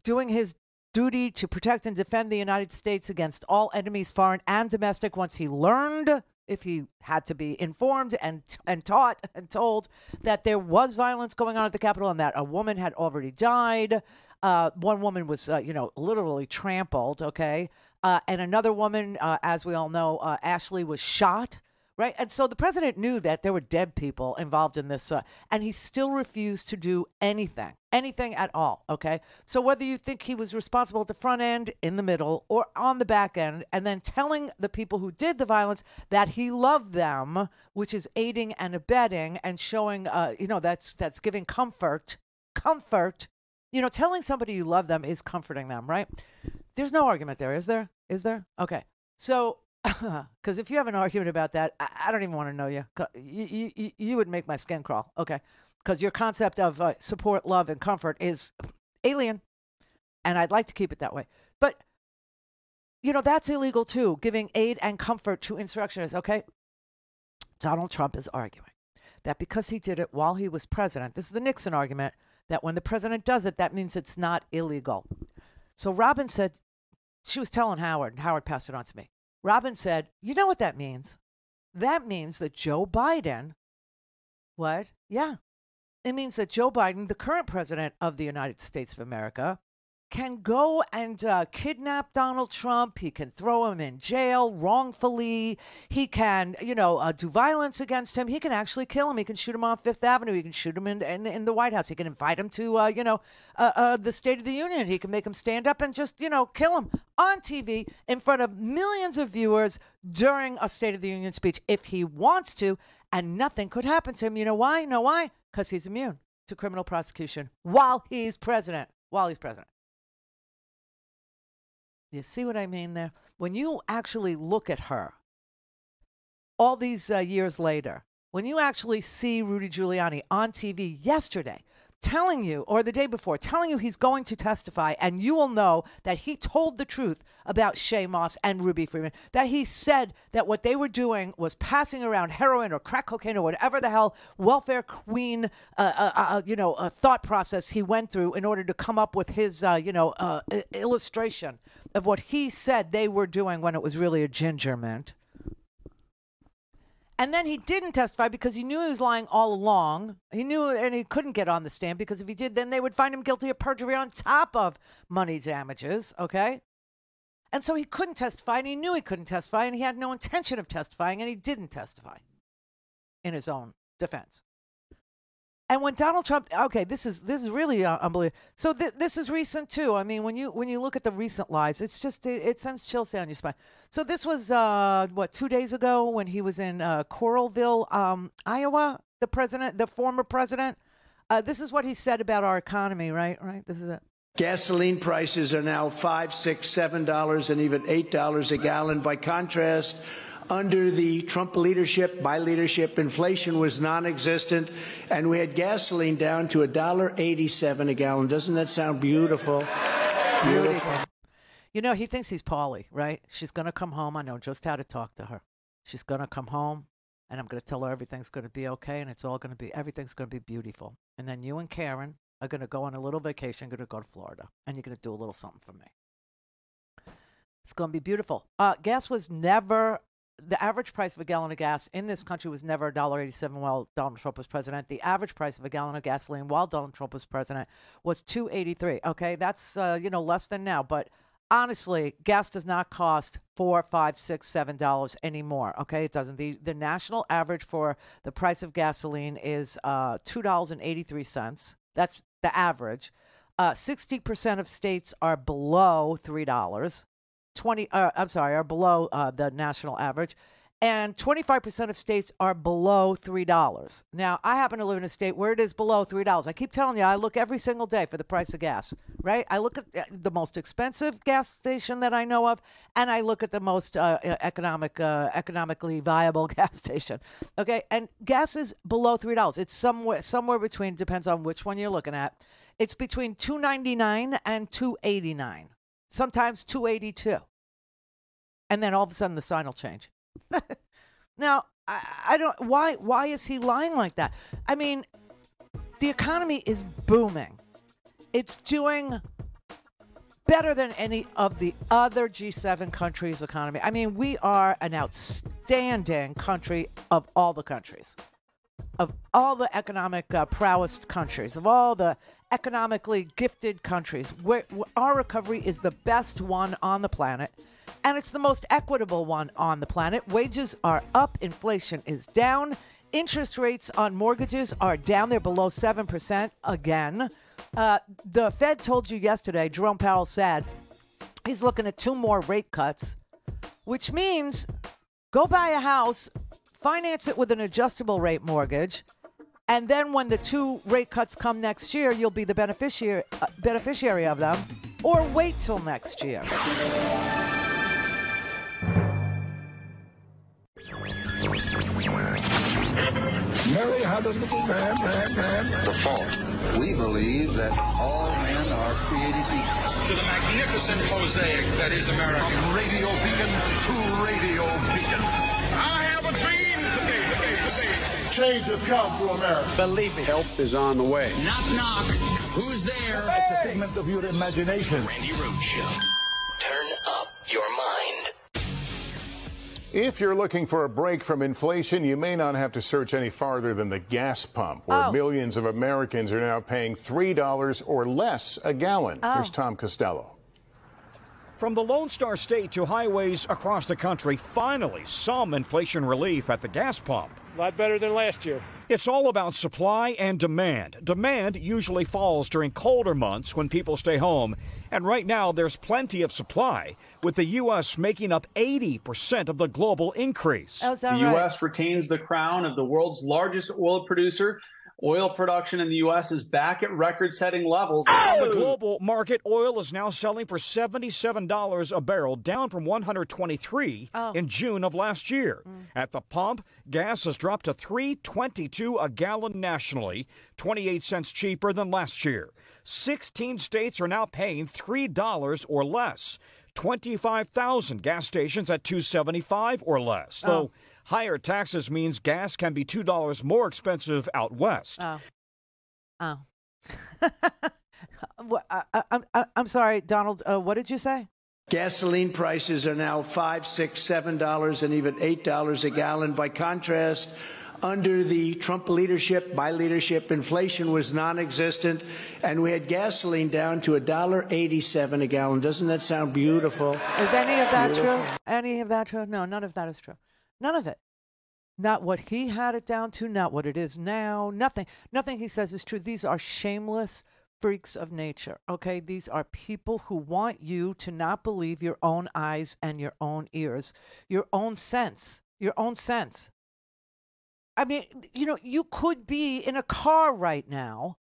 doing his duty to protect and defend the United States against all enemies, foreign and domestic, once he learned, if he had to be informed and and taught and told that there was violence going on at the Capitol and that a woman had already died. Uh, one woman was, uh, you know, literally trampled, okay? Uh, and another woman, uh, as we all know, uh, Ashley was shot, right? And so the president knew that there were dead people involved in this, uh, and he still refused to do anything, anything at all, okay? So whether you think he was responsible at the front end, in the middle, or on the back end, and then telling the people who did the violence that he loved them, which is aiding and abetting and showing, uh, you know, that's that's giving comfort, comfort. You know, telling somebody you love them is comforting them, right? There's no argument there, is there? Is there? Okay, so... Because if you have an argument about that, I, I don't even want to know you. You, you. you would make my skin crawl, okay? Because your concept of uh, support, love, and comfort is alien, and I'd like to keep it that way. But, you know, that's illegal too, giving aid and comfort to insurrectionists, okay? Donald Trump is arguing that because he did it while he was president, this is the Nixon argument, that when the president does it, that means it's not illegal. So Robin said, she was telling Howard, and Howard passed it on to me. Robin said, you know what that means? That means that Joe Biden, what? Yeah. It means that Joe Biden, the current president of the United States of America, can go and uh, kidnap Donald Trump. He can throw him in jail wrongfully. He can, you know, uh, do violence against him. He can actually kill him. He can shoot him on Fifth Avenue. He can shoot him in, in, in the White House. He can invite him to, uh, you know, uh, uh, the State of the Union. He can make him stand up and just, you know, kill him on T V in front of millions of viewers during a State of the Union speech if he wants to, and nothing could happen to him. You know why? You know why? Because he's immune to criminal prosecution while he's president, while he's president. You see what I mean there? When you actually look at her all these uh, years later, when you actually see Rudy Giuliani on T V yesterday telling you, or the day before, telling you he's going to testify, and you will know that he told the truth about Shaye Moss and Ruby Freeman, that he said that what they were doing was passing around heroin or crack cocaine or whatever the hell welfare queen, uh, uh, uh, you know, uh, thought process he went through in order to come up with his, uh, you know, uh, illustration of what he said they were doing when it was really a ginger mint. And then he didn't testify because he knew he was lying all along. He knew, and he couldn't get on the stand because if he did, then they would find him guilty of perjury on top of money damages, okay? And so he couldn't testify, and he knew he couldn't testify, and he had no intention of testifying, and he didn't testify in his own defense. And when Donald Trump, okay, this is this is really uh, unbelievable. So th this is recent too. I mean, when you when you look at the recent lies, it's just it, it sends chills down your spine. So this was uh, what two days ago when he was in uh, Coralville, um, Iowa. The president, the former president. Uh, this is what he said about our economy, right? Right. This is it. Gasoline prices are now five, six, seven dollars, and even eight dollars a gallon. By contrast, under the Trump leadership, my leadership, inflation was non-existent, and we had gasoline down to a dollar eighty-seven a gallon. Doesn't that sound beautiful? Beautiful. You know, he thinks he's Paulie, right? She's going to come home. I know just how to talk to her. She's going to come home, and I'm going to tell her everything's going to be okay, and it's all going to be, everything's going to be beautiful. And then you and Karen are going to go on a little vacation, going to go to Florida, and you're going to do a little something for me. It's going to be beautiful. Uh, gas was never... The average price of a gallon of gas in this country was never a dollar eighty-seven while Donald Trump was president. The average price of a gallon of gasoline while Donald Trump was president was two eighty-three. Okay, that's uh, you know, less than now, but honestly, gas does not cost four, five, six, seven dollars anymore. Okay, it doesn't. The the national average for the price of gasoline is uh, two dollars and eighty-three cents. That's the average. Uh, Sixty percent of states are below three dollars. Twenty, uh, I'm sorry, are below uh, the national average, and twenty-five percent of states are below three dollars. Now, I happen to live in a state where it is below three dollars. I keep telling you, I look every single day for the price of gas. Right? I look at the most expensive gas station that I know of, and I look at the most uh, economic, uh, economically viable gas station. Okay, and gas is below three dollars. It's somewhere, somewhere between. Depends on which one you're looking at. It's between two ninety-nine and two eighty-nine. Sometimes two eighty-two. And then all of a sudden the sign will change. Now, I, I don't, why, why is he lying like that? I mean, the economy is booming. It's doing better than any of the other G seven countries' economy. I mean, we are an outstanding country of all the countries, of all the economic uh, prowess countries, of all the economically gifted countries. Where, where our recovery is the best one on the planet, and it's the most equitable one on the planet. Wages are up, inflation is down, interest rates on mortgages are down. They're below seven percent again. Uh, the Fed told you yesterday, Jerome Powell said, he's looking at two more rate cuts, which means go buy a house, finance it with an adjustable rate mortgage, and then when the two rate cuts come next year, you'll be the beneficiary, uh, beneficiary of them, or wait till next year. Mary had a little ram, ram, ram. The fault. We believe that all men are created equal. To the magnificent mosaic that is America. From radio beacon to radio beacon. I have a dream today, today, today. Change has come to America. Believe me. Help is on the way. Knock, knock. Who's there? Hey! It's a figment of your imagination. Randy Rhodes Show. Turn up your mind. If you're looking for a break from inflation, you may not have to search any farther than the gas pump, where oh. millions of Americans are now paying three dollars or less a gallon. Oh. Here's Tom Costello. From the Lone Star State to highways across the country, finally some inflation relief at the gas pump. A lot better than last year. It's all about supply and demand. Demand usually falls during colder months when people stay home. And right now, there's plenty of supply, with the U S making up eighty percent of the global increase. Oh, is that right? The U S retains the crown of the world's largest oil producer. Oil production in the U S is back at record-setting levels. On the global market, oil is now selling for seventy-seven dollars a barrel, down from one hundred twenty-three dollars oh. in June of last year. Mm. At the pump, gas has dropped to three twenty-two a gallon nationally, twenty-eight cents cheaper than last year. sixteen states are now paying three dollars or less. twenty-five thousand gas stations at two seventy-five or less. Oh. So higher taxes means gas can be two dollars more expensive out west. Oh. Oh. Well, I, I, I'm sorry, Donald. Uh, what did you say? Gasoline prices are now five, six, seven dollars, and even eight dollars a gallon. By contrast, under the Trump leadership, my leadership, inflation was non-existent, and we had gasoline down to a dollar eighty-seven a gallon. Doesn't that sound beautiful? Is any of that beautiful. True? Any of that true? No, none of that is true. None of it. Not what he had it down to, not what it is now, nothing. Nothing he says is true. These are shameless freaks of nature, okay? These are people who want you to not believe your own eyes and your own ears, your own sense, your own sense. I mean, you know, you could be in a car right now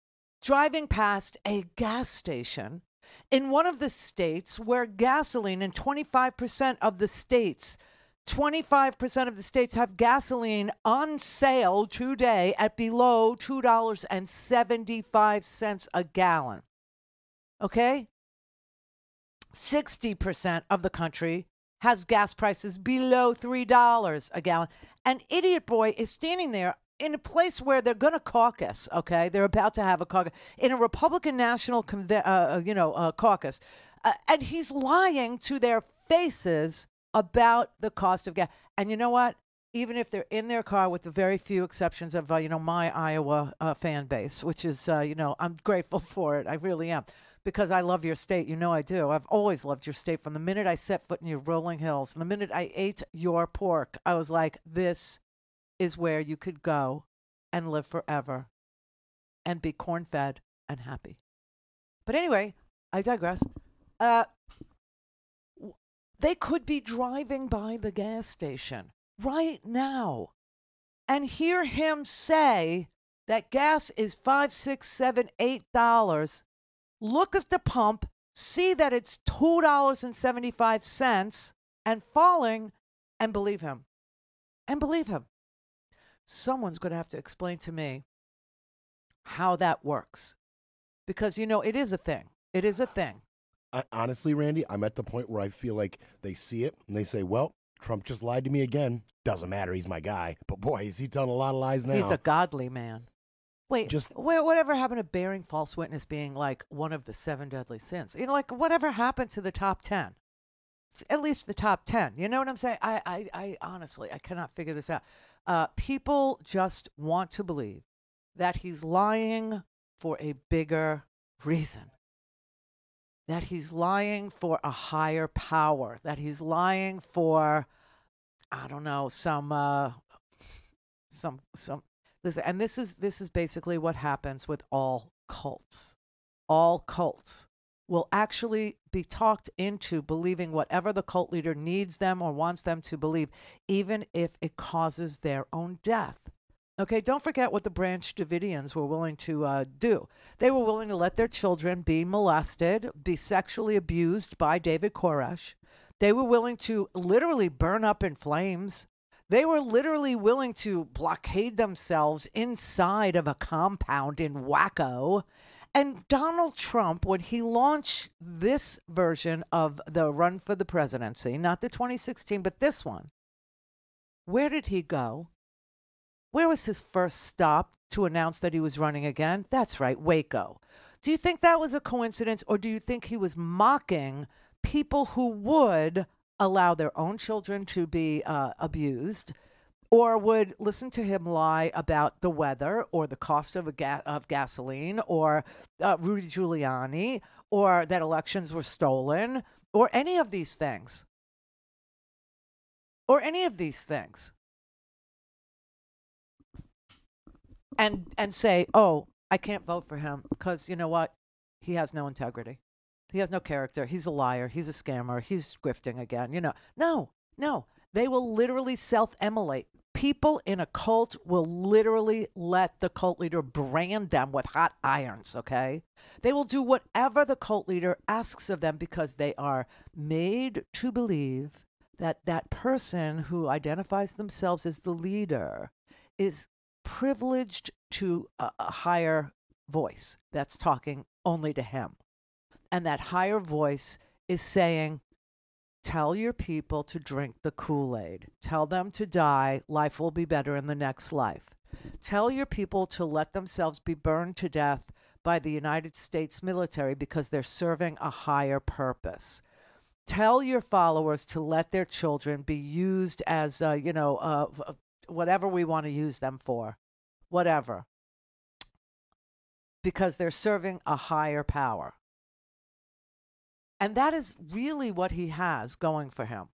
driving past a gas station in one of the states where gasoline in twenty-five percent of the states, twenty-five percent of the states have gasoline on sale today at below two dollars and seventy-five cents a gallon, okay? sixty percent of the country has gas prices below three dollars a gallon. An idiot boy is standing there in a place where they're going to caucus, okay? They're about to have a caucus, in a Republican National uh, you know, uh, caucus, uh, and he's lying to their faces about the cost of gas. And you know what? Even if they're in their car, with the very few exceptions of, uh, you know, my Iowa uh, fan base, which is, uh, you know, I'm grateful for it. I really am, because I love your state. You know I do. I've always loved your state. From the minute I set foot in your rolling hills, and the minute I ate your pork, I was like, this is where you could go and live forever and be corn-fed and happy. But anyway, I digress. Uh, They could be driving by the gas station right now and hear him say that gas is five, six, seven, eight dollars. Look at the pump, see that it's two dollars and seventy-five cents and falling, and believe him. And believe him. Someone's gonna have to explain to me how that works. Because you know, it is a thing. It is a thing. I, honestly, Randy, I'm at the point where I feel like they see it and they say, well, Trump just lied to me again. Doesn't matter. He's my guy. But boy, is he telling a lot of lies now. He's a godly man. Wait, just wh whatever happened to bearing false witness being like one of the seven deadly sins? You know, like whatever happened to the top ten? It's at least the top ten. You know what I'm saying? I, I, I honestly, I cannot figure this out. Uh, people just want to believe that he's lying for a bigger reason, that he's lying for a higher power, that he's lying for, I don't know, some, uh, some, some, listen, and this is, this is basically what happens with all cults. All cults will actually be talked into believing whatever the cult leader needs them or wants them to believe, even if it causes their own death. Okay, don't forget what the Branch Davidians were willing to uh, do. They were willing to let their children be molested, be sexually abused by David Koresh. They were willing to literally burn up in flames. They were literally willing to blockade themselves inside of a compound in Waco. And Donald Trump, when he launched this version of the run for the presidency, not the twenty sixteen, but this one, where did he go? Where was his first stop to announce that he was running again? That's right, Waco. Do you think that was a coincidence, or do you think he was mocking people who would allow their own children to be uh, abused, or would listen to him lie about the weather or the cost of, a ga of gasoline, or uh, Rudy Giuliani, or that elections were stolen, or any of these things? Or any of these things. And and say, oh, I can't vote for him because, you know what? He has no integrity. He has no character. He's a liar. He's a scammer. He's grifting again. You know, no, no. They will literally self-immolate. People in a cult will literally let the cult leader brand them with hot irons, okay? They will do whatever the cult leader asks of them because they are made to believe that that person who identifies themselves as the leader is privileged to a, a higher voice that's talking only to him. And that higher voice is saying, tell your people to drink the Kool-Aid. Tell them to die. Life will be better in the next life. Tell your people to let themselves be burned to death by the United States military because they're serving a higher purpose. Tell your followers to let their children be used as, uh, you know, uh, whatever we want to use them for, whatever, because they're serving a higher power. And that is really what he has going for him.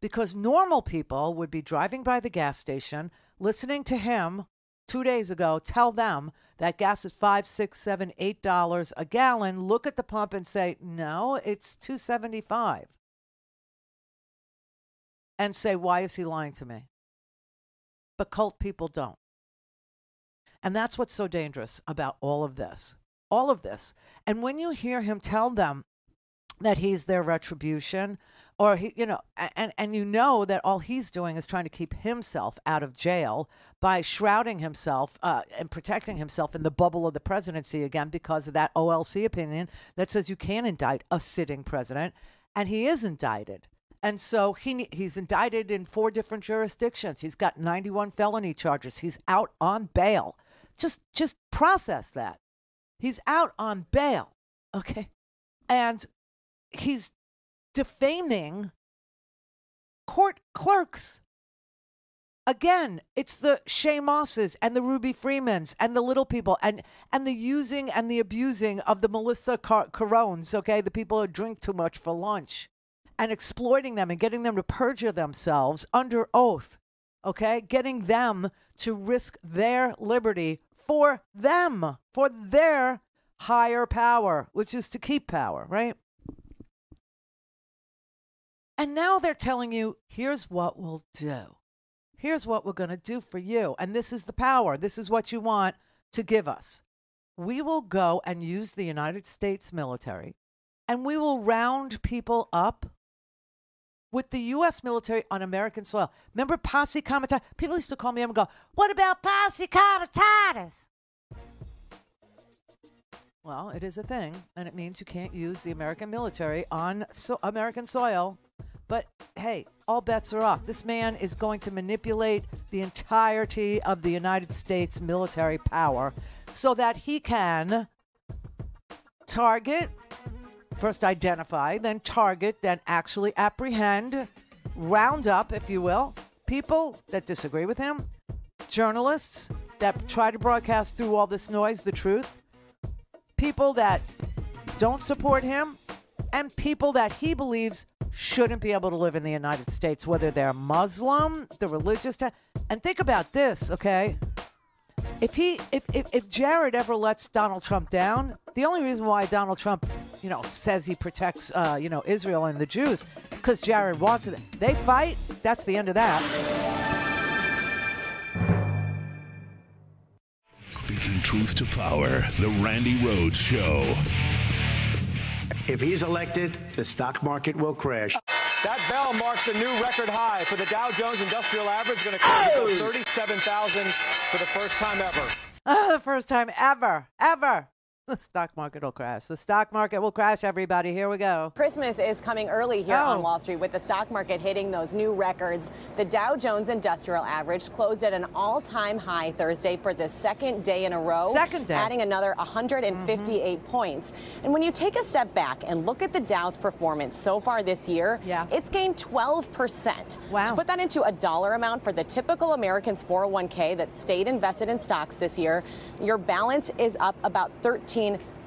because normal people would be driving by the gas station, listening to him two days ago tell them that gas is five, six, seven, eight dollars a gallon, look at the pump and say, no, it's two seventy-five. And say, why is he lying to me? But cult people don't. And that's what's so dangerous about all of this. All of this. And when you hear him tell them that he's their retribution, or he, you know, and, and you know that all he's doing is trying to keep himself out of jail by shrouding himself uh, and protecting himself in the bubble of the presidency again because of that O L C opinion that says you can't indict a sitting president, and he is indicted. And so he he's indicted in four different jurisdictions. He's got ninety-one felony charges. He's out on bail. Just just process that. He's out on bail, okay? And he's defaming court clerks. Again, it's the Shaye Mosses and the Ruby Freemans and the little people and, and the using and the abusing of the Melissa Car- Carones, okay? The people who drink too much for lunch. And exploiting them and getting them to perjure themselves under oath, okay? Getting them to risk their liberty for them, for their higher power, which is to keep power, right? And now they're telling you, here's what we'll do. Here's what we're going to do for you. And this is the power. This is what you want to give us. We will go and use the United States military, and we will round people up with the U S military on American soil. Remember Posse Comitatus? People used to call me up and go, what about Posse Comitatus? Well, it is a thing, and it means you can't use the American military on so- American soil. But, hey, all bets are off. This man is going to manipulate the entirety of the United States military power so that he can target... First identify, then target, then actually apprehend, round up, if you will, people that disagree with him, journalists that try to broadcast through all this noise the truth, people that don't support him, and people that he believes shouldn't be able to live in the United States, whether they're Muslim, the religious. T- and think about this, okay? If he, if, if if Jared ever lets Donald Trump down, the only reason why Donald Trump, you know, says he protects, uh, you know, Israel and the Jews, is because Jared wants it. They fight. That's the end of that. Speaking truth to power, the Randi Rhodes Show. If he's elected, the stock market will crash. That bell marks a new record high for the Dow Jones Industrial Average, going to close above thirty-seven thousand for the first time ever. Oh, the first time ever, ever. The stock market will crash. The stock market will crash, everybody. Here we go. Christmas is coming early here oh. on Wall Street with the stock market hitting those new records. The Dow Jones Industrial Average closed at an all-time high Thursday for the second day in a row. Second day. Adding another one hundred fifty-eight mm-hmm. points. And when you take a step back and look at the Dow's performance so far this year, yeah. it's gained twelve percent. Wow. To put that into a dollar amount for the typical American's four oh one k that stayed invested in stocks this year, your balance is up about thirteen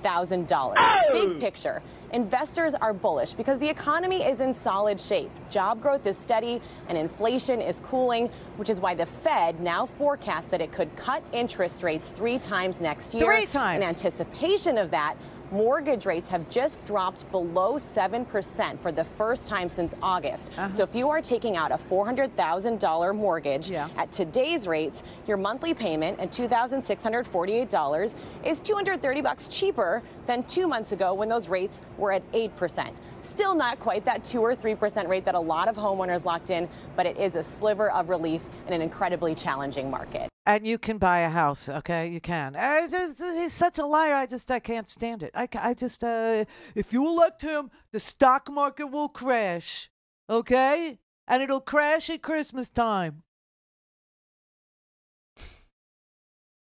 thousand dollars. Oh. Big picture. Investors are bullish because the economy is in solid shape. Job growth is steady and inflation is cooling, which is why the Fed now forecasts that it could cut interest rates three times next year. Three times. In anticipation of that, mortgage rates have just dropped below seven percent for the first time since August. Uh-huh. So if you are taking out a four hundred thousand dollars mortgage yeah. at today's rates, your monthly payment at two thousand six hundred forty-eight dollars is two hundred thirty bucks cheaper than two months ago when those rates were at eight percent. Still not quite that two or three percent rate that a lot of homeowners locked in, but it is a sliver of relief in an incredibly challenging market. And you can buy a house, okay? You can. I just, he's such a liar. I just, I can't stand it. I, I just, uh, if you elect him, the stock market will crash, okay? And it'll crash at Christmas time.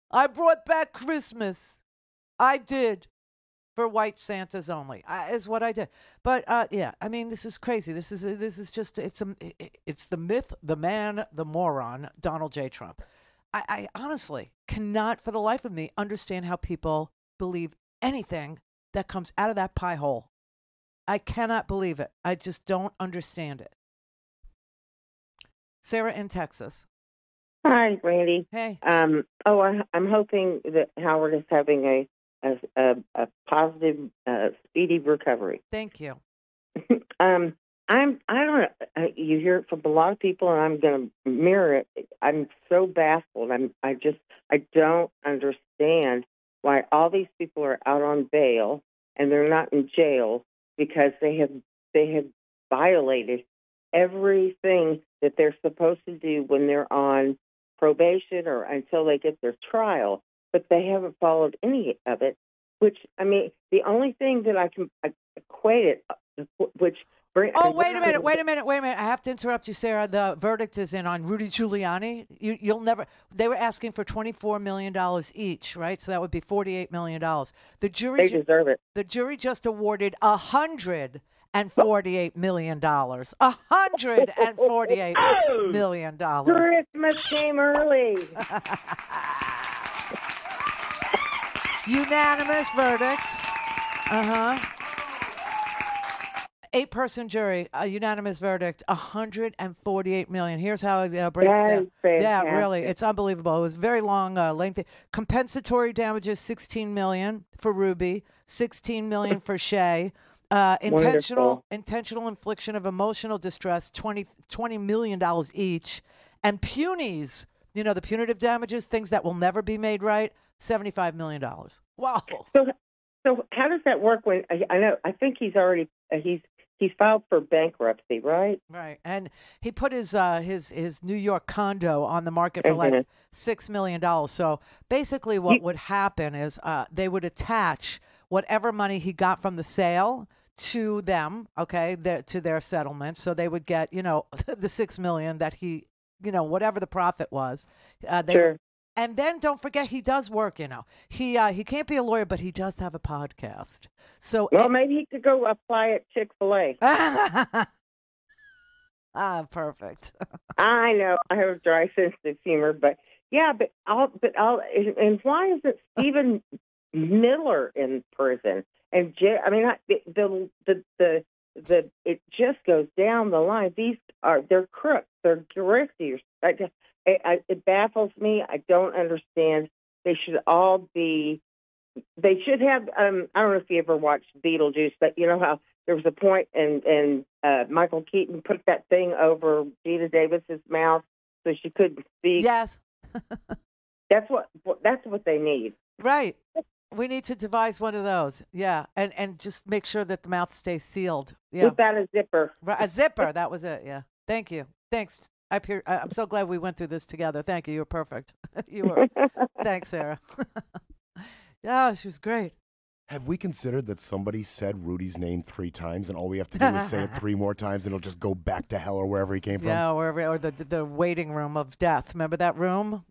I brought back Christmas. I did. For white Santas only, uh, is what I did. But uh, yeah, I mean, this is crazy. This is this is just it's a it's the myth, the man, the moron, Donald J. Trump. I, I honestly cannot, for the life of me, understand how people believe anything that comes out of that pie hole. I cannot believe it. I just don't understand it. Sarah in Texas. Hi, Randy. Hey. Um, oh, I, I'm hoping that Howard is having a a, a, a positive, uh, speedy recovery. Thank you. um, I'm. I don't. Uh, you hear it from a lot of people, and I'm going to mirror it. I'm so baffled. I'm. I just. I don't understand why all these people are out on bail and they're not in jail because they have they have violated everything that they're supposed to do when they're on probation or until they get their trial, but they haven't followed any of it, which, I mean, the only thing that I can equate it, which... Oh, wait a minute, wait a minute, wait a minute. I have to interrupt you, Sarah. The verdict is in on Rudy Giuliani. You, you'll never... They were asking for twenty-four million dollars each, right? So that would be forty-eight million dollars. The jury... They deserve it. The jury just awarded one hundred And forty-eight million dollars, a hundred and forty-eight oh, million dollars. Christmas came early. Unanimous verdicts. Uh huh. Eight-person jury, a unanimous verdict, a hundred and forty-eight million. Here's how it uh, breaks that down. Yeah, really, it's unbelievable. It was very long, uh, lengthy. Compensatory damages: sixteen million for Ruby, sixteen million for Shaye. Uh, intentional Wonderful. intentional infliction of emotional distress, twenty million dollars each. And punies, you know, the punitive damages, things that will never be made right, seventy-five million dollars. Wow. So, so how does that work when, I know, I think he's already, uh, he's, he's filed for bankruptcy, right? Right. And he put his, uh, his, his New York condo on the market for mm-hmm. like six million dollars. So basically what he, would happen is uh, they would attach whatever money he got from the sale to them, okay, their, to their settlement. So they would get, you know, the six million that he, you know, whatever the profit was. Uh, they, sure. And then don't forget, he does work. You know, he uh, he can't be a lawyer, but he does have a podcast. So well, it, maybe he could go apply at Chick-fil-A. Ah, perfect. I know I have a dry sense of humor, but yeah, but I'll, but I'll, and why is it Stephen Miller in prison and Jer I mean I, the the the the it just goes down the line. These are they're crooks. They're dirty. I, I, it baffles me. I don't understand. They should all be. They should have. Um, I don't know if you ever watched Beetlejuice, but you know how there was a point and and uh, Michael Keaton put that thing over Gina Davis's mouth so she couldn't speak. Yes, that's what that's what they need. Right. We need to devise one of those, yeah, and and just make sure that the mouth stays sealed. Yeah, without a zipper. A zipper. That was it. Yeah. Thank you. Thanks. I appear, I'm so glad we went through this together. Thank you. You're perfect. You were. Thanks, Sarah. Yeah, she was great. Have we considered that somebody said Rudy's name three times, and all we have to do is say it three more times, and it'll just go back to hell or wherever he came from? Yeah, or or the the waiting room of death. Remember that room?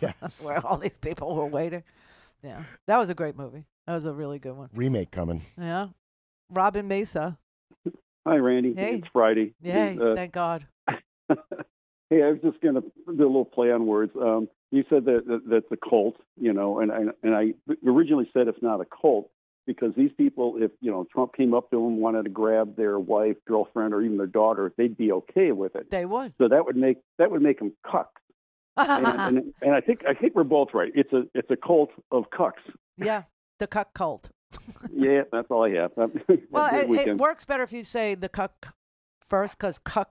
Yes. Where all these people were waiting. Yeah, that was a great movie. That was a really good one. Remake coming. Yeah. Robin Mesa. Hi, Randy. Hey. It's Friday. Yay, uh, thank God. Hey, I was just going to do a little play on words. Um, you said that, that that's a cult, you know, and I, and I originally said it's not a cult because these people, if, you know, Trump came up to them, wanted to grab their wife, girlfriend, or even their daughter, they'd be okay with it. They would. So that would make, that would make them cucks. and, and, and I think I think we're both right. It's a it's a cult of cucks. Yeah, the cuck cult. Yeah, that's all I have. Well, it, it works better if you say the cuck first, because cuck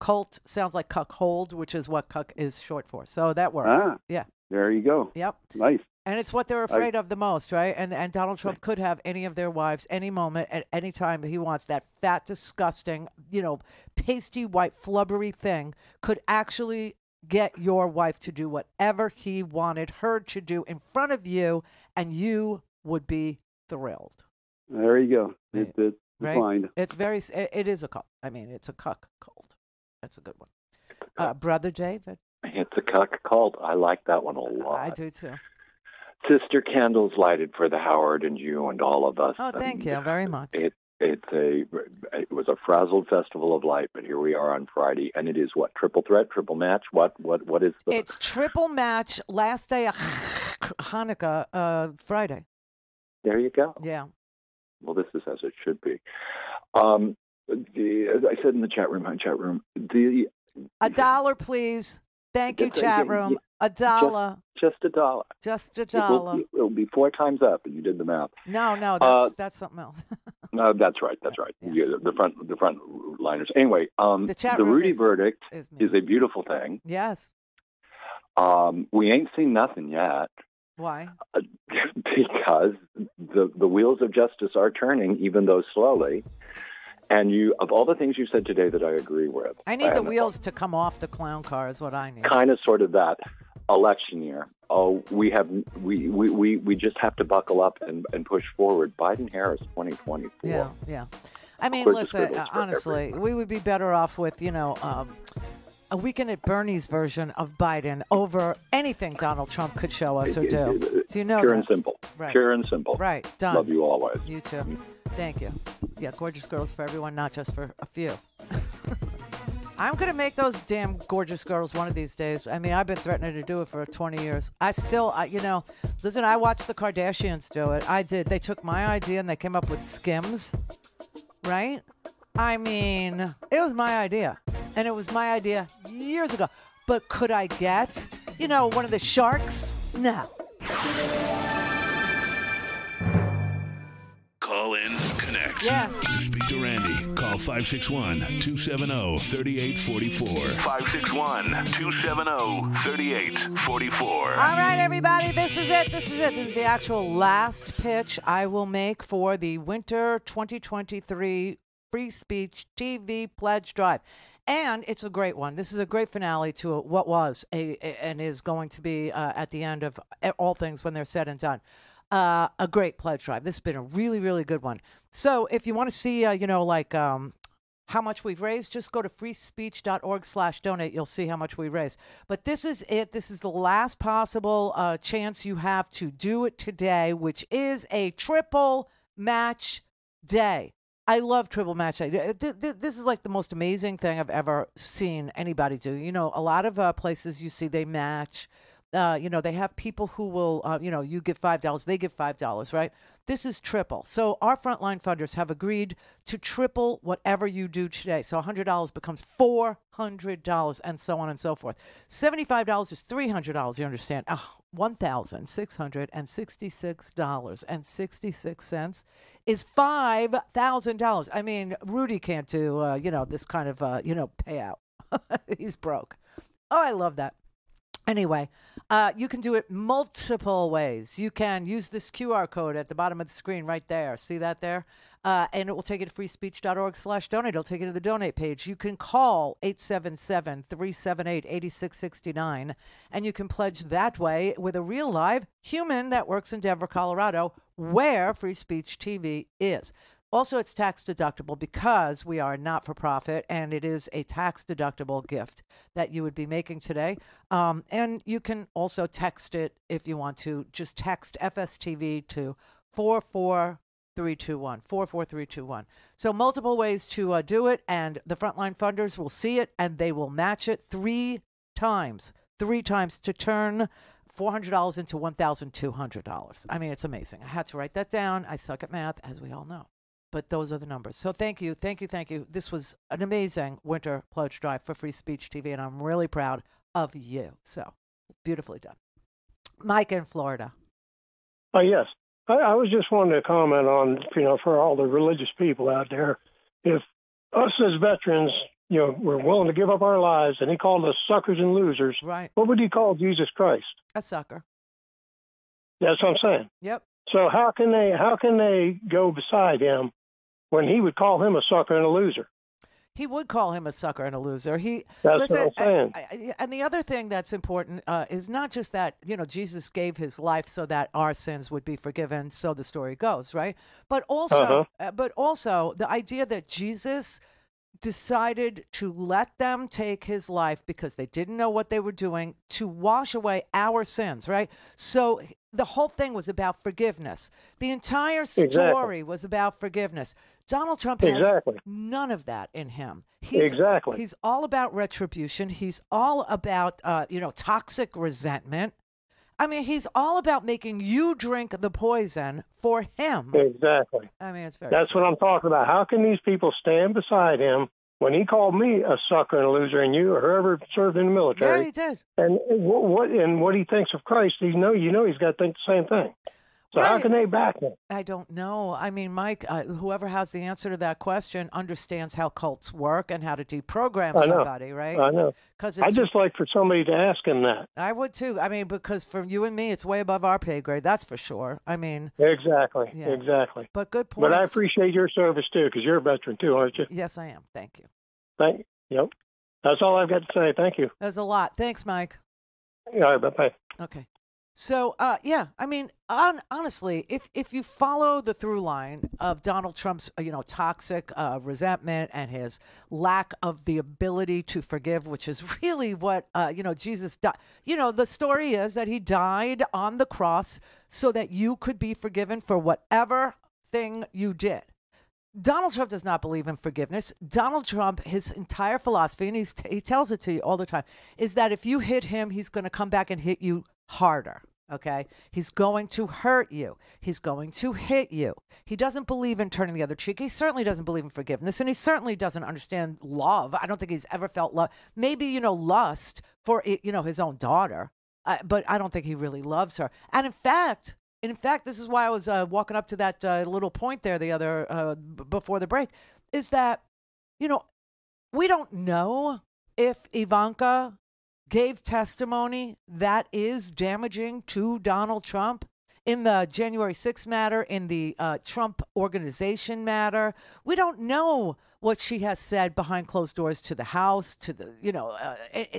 cult sounds like cuckold, which is what cuck is short for. So that works. Ah, yeah. There you go. Yep. Nice. And it's what they're afraid I, of the most, right? And and Donald Trump could have any of their wives any moment at any time that he wants. That fat, disgusting, you know, pasty white flubbery thing could actually get your wife to do whatever he wanted her to do in front of you, and you would be thrilled. There you go. Right. It's, it's right? defined. It's very, it, it is a cult. I mean, it's a cuck cult. That's a good one. Uh, Brother David. It's a cuck cult. I like that one a lot. I do too. Sister Candles lighted for the Howard and you and all of us. Oh, thank and you very much. It, It's a, it was a frazzled festival of light, but here we are on Friday, and it is what, triple threat, triple match? What what what is the... It's triple match, last day of Hanukkah, uh, Friday. There you go. Yeah. Well, this is as it should be. Um, the, as I said in the chat room, my chat room, the A dollar, please. Thank just, you, chat room. Yeah, a dollar. Just, just a dollar. Just a dollar. It will, it will be four times up, and you did the math. No, no, that's uh, that's something else. No, that's right. That's right. Yeah. Yeah, the front, the front liners. Anyway, um, the, the Rudy is, verdict is, is a beautiful thing. Yes. Um, we ain't seen nothing yet. Why? Uh, because the the wheels of justice are turning, even though slowly. And you, of all the things you said today that I agree with, I need I the wheels thought. to come off the clown car is what I need. Kind of, sort of that election year. Oh, we have we we, we, we just have to buckle up and, and push forward. Biden Harris twenty twenty-four. Yeah, yeah. I mean, listen, uh, honestly, everyone. we would be better off with you know um, a Weekend at Bernie's version of Biden over anything Donald Trump could show us or do. It, it, it, do you know pure that? and simple. Right. Pure and simple. Right. Done. Love you always. You too. Mm-hmm. Thank you. Yeah, gorgeous girls for everyone, not just for a few. I'm going to make those damn gorgeous girls one of these days. I mean, I've been threatening to do it for twenty years. I still, I, you know, listen, I watched the Kardashians do it. I did. They took my idea and they came up with Skims, right? I mean, it was my idea. And it was my idea years ago. But could I get, you know, one of the sharks? No. Call in, connect. Yeah. To speak to Randy, call five six one, two seven zero, three eight four four. five six one, two seven zero, three eight four four. All right, everybody, this is it. This is it. This is the actual last pitch I will make for the winter twenty twenty-three Free Speech T V Pledge Drive. And it's a great one. This is a great finale to what was a, a, and is going to be uh, at the end of all things when they're said and done. Uh, a great pledge drive. This has been a really, really good one. So if you want to see, uh, you know, like um, how much we've raised, just go to freespeech dot org slash donate. You'll see how much we raised. But this is it. This is the last possible uh, chance you have to do it today, which is a triple match day. I love triple match day. This is like the most amazing thing I've ever seen anybody do. You know, a lot of uh, places you see they match. Uh, you know, they have people who will, uh, you know, you give five dollars, they give five dollars, right? This is triple. So our frontline funders have agreed to triple whatever you do today. So one hundred dollars becomes four hundred dollars and so on and so forth. seventy-five dollars is three hundred dollars, you understand? Oh, one thousand six hundred sixty-six dollars and sixty-six cents is five thousand dollars. I mean, Rudy can't do, uh, you know, this kind of, uh, you know, payout. He's broke. Oh, I love that. Anyway, uh, you can do it multiple ways. You can use this Q R code at the bottom of the screen right there. See that there? Uh, and it will take you to freespeech dot org slash donate. It'll take you to the donate page. You can call eight seven seven, three seven eight, eight six six nine, and you can pledge that way with a real live human that works in Denver, Colorado, where Free Speech T V is. Also, it's tax deductible because we are not for profit, and it is a tax deductible gift that you would be making today. Um, and you can also text it if you want to. Just text F S T V to four four three two one. four four three two one. So multiple ways to uh, do it, and the frontline funders will see it, and they will match it three times. Three times to turn four hundred dollars into one thousand two hundred dollars. I mean, it's amazing. I had to write that down. I suck at math, as we all know. But those are the numbers. So thank you, thank you, thank you. This was an amazing winter pledge drive for Free Speech T V, and I'm really proud of you. So beautifully done. Mike in Florida. Uh, yes. I, I was just wanting to comment on, you know, for all the religious people out there, if us as veterans, you know, were willing to give up our lives and he called us suckers and losers, right? What would he call Jesus Christ? A sucker. That's what I'm saying. Yep. So how can they how can they go beside him when he would call him a sucker and a loser? He would call him a sucker and a loser. He that's listen, what I'm saying. And, and the other thing that's important uh, is not just that, you know, Jesus gave his life so that our sins would be forgiven. So the story goes, right? But also, uh-huh. uh, but also the idea that Jesus decided to let them take his life because they didn't know what they were doing to wash away our sins, right? So the whole thing was about forgiveness. The entire story exactly. was about forgiveness. Donald Trump has exactly. none of that in him. He's, exactly. He's all about retribution. He's all about, uh, you know, toxic resentment. I mean, he's all about making you drink the poison for him. Exactly. I mean, it's very. That's sad. What I'm talking about. How can these people stand beside him when he called me a sucker and a loser, and you or whoever served in the military. Yeah, he did. And what, what and what he thinks of Christ, he know you know he's got to think the same thing. So right. How can they back him? I don't know. I mean, Mike, uh, whoever has the answer to that question understands how cults work and how to deprogram I know. somebody, right? I know. It's, I'd just like for somebody to ask him that. I would, too. I mean, because for you and me, it's way above our pay grade. That's for sure. I mean. Exactly. Yeah. Exactly. But good point. But I appreciate your service, too, because you're a veteran, too, aren't you? Yes, I am. Thank you. Thank you. Yep. That's all I've got to say. Thank you. That's a lot. Thanks, Mike. All right. Bye-bye. Okay. So, uh, yeah, I mean, on, honestly, if, if you follow the through line of Donald Trump's, you know, toxic uh, resentment and his lack of the ability to forgive, which is really what, uh, you know, Jesus died. You know, the story is that he died on the cross so that you could be forgiven for whatever thing you did. Donald Trump does not believe in forgiveness. Donald Trump, his entire philosophy, and he's t he tells it to you all the time, is that if you hit him, he's going to come back and hit you harder. Okay. He's going to hurt you. He's going to hit you. He doesn't believe in turning the other cheek. He certainly doesn't believe in forgiveness. And he certainly doesn't understand love. I don't think he's ever felt love. Maybe, you know, lust for, you know, his own daughter. Uh, but I don't think he really loves her. And in fact, in fact, this is why I was uh, walking up to that uh, little point there the other, uh, before the break, is that, you know, we don't know if Ivanka gave testimony that is damaging to Donald Trump in the January sixth matter, in the uh, Trump organization matter. We don't know what she has said behind closed doors to the House, to the, you know, uh,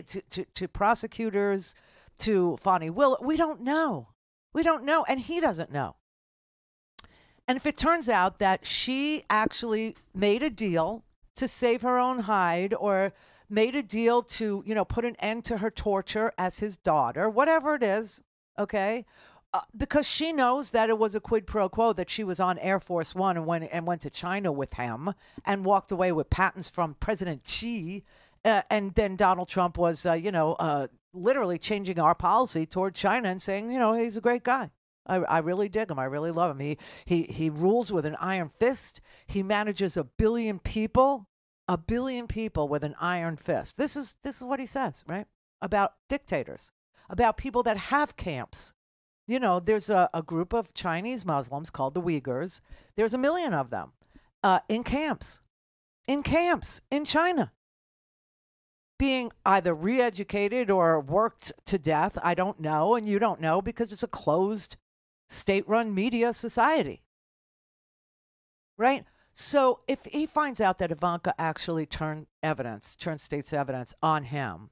to, to, to prosecutors, to Fonnie Willis. We don't know. We don't know. And he doesn't know. And if it turns out that she actually made a deal to save her own hide, or made a deal to, you know, put an end to her torture as his daughter, whatever it is, okay, uh, because she knows that it was a quid pro quo, that she was on Air Force One and went, and went to China with him and walked away with patents from President Xi, uh, and then Donald Trump was, uh, you know, uh, literally changing our policy toward China and saying, you know, he's a great guy. I, I really dig him. I really love him. He, he, he rules with an iron fist. He manages a billion people. A billion people with an iron fist. This is, this is what he says, right? About dictators, about people that have camps. You know, there's a, a group of Chinese Muslims called the Uyghurs. There's a million of them uh, in camps, in camps in China, being either re-educated or worked to death. I don't know, and you don't know, because it's a closed state-run media society, right? So if he finds out that Ivanka actually turned evidence, turned state's evidence on him,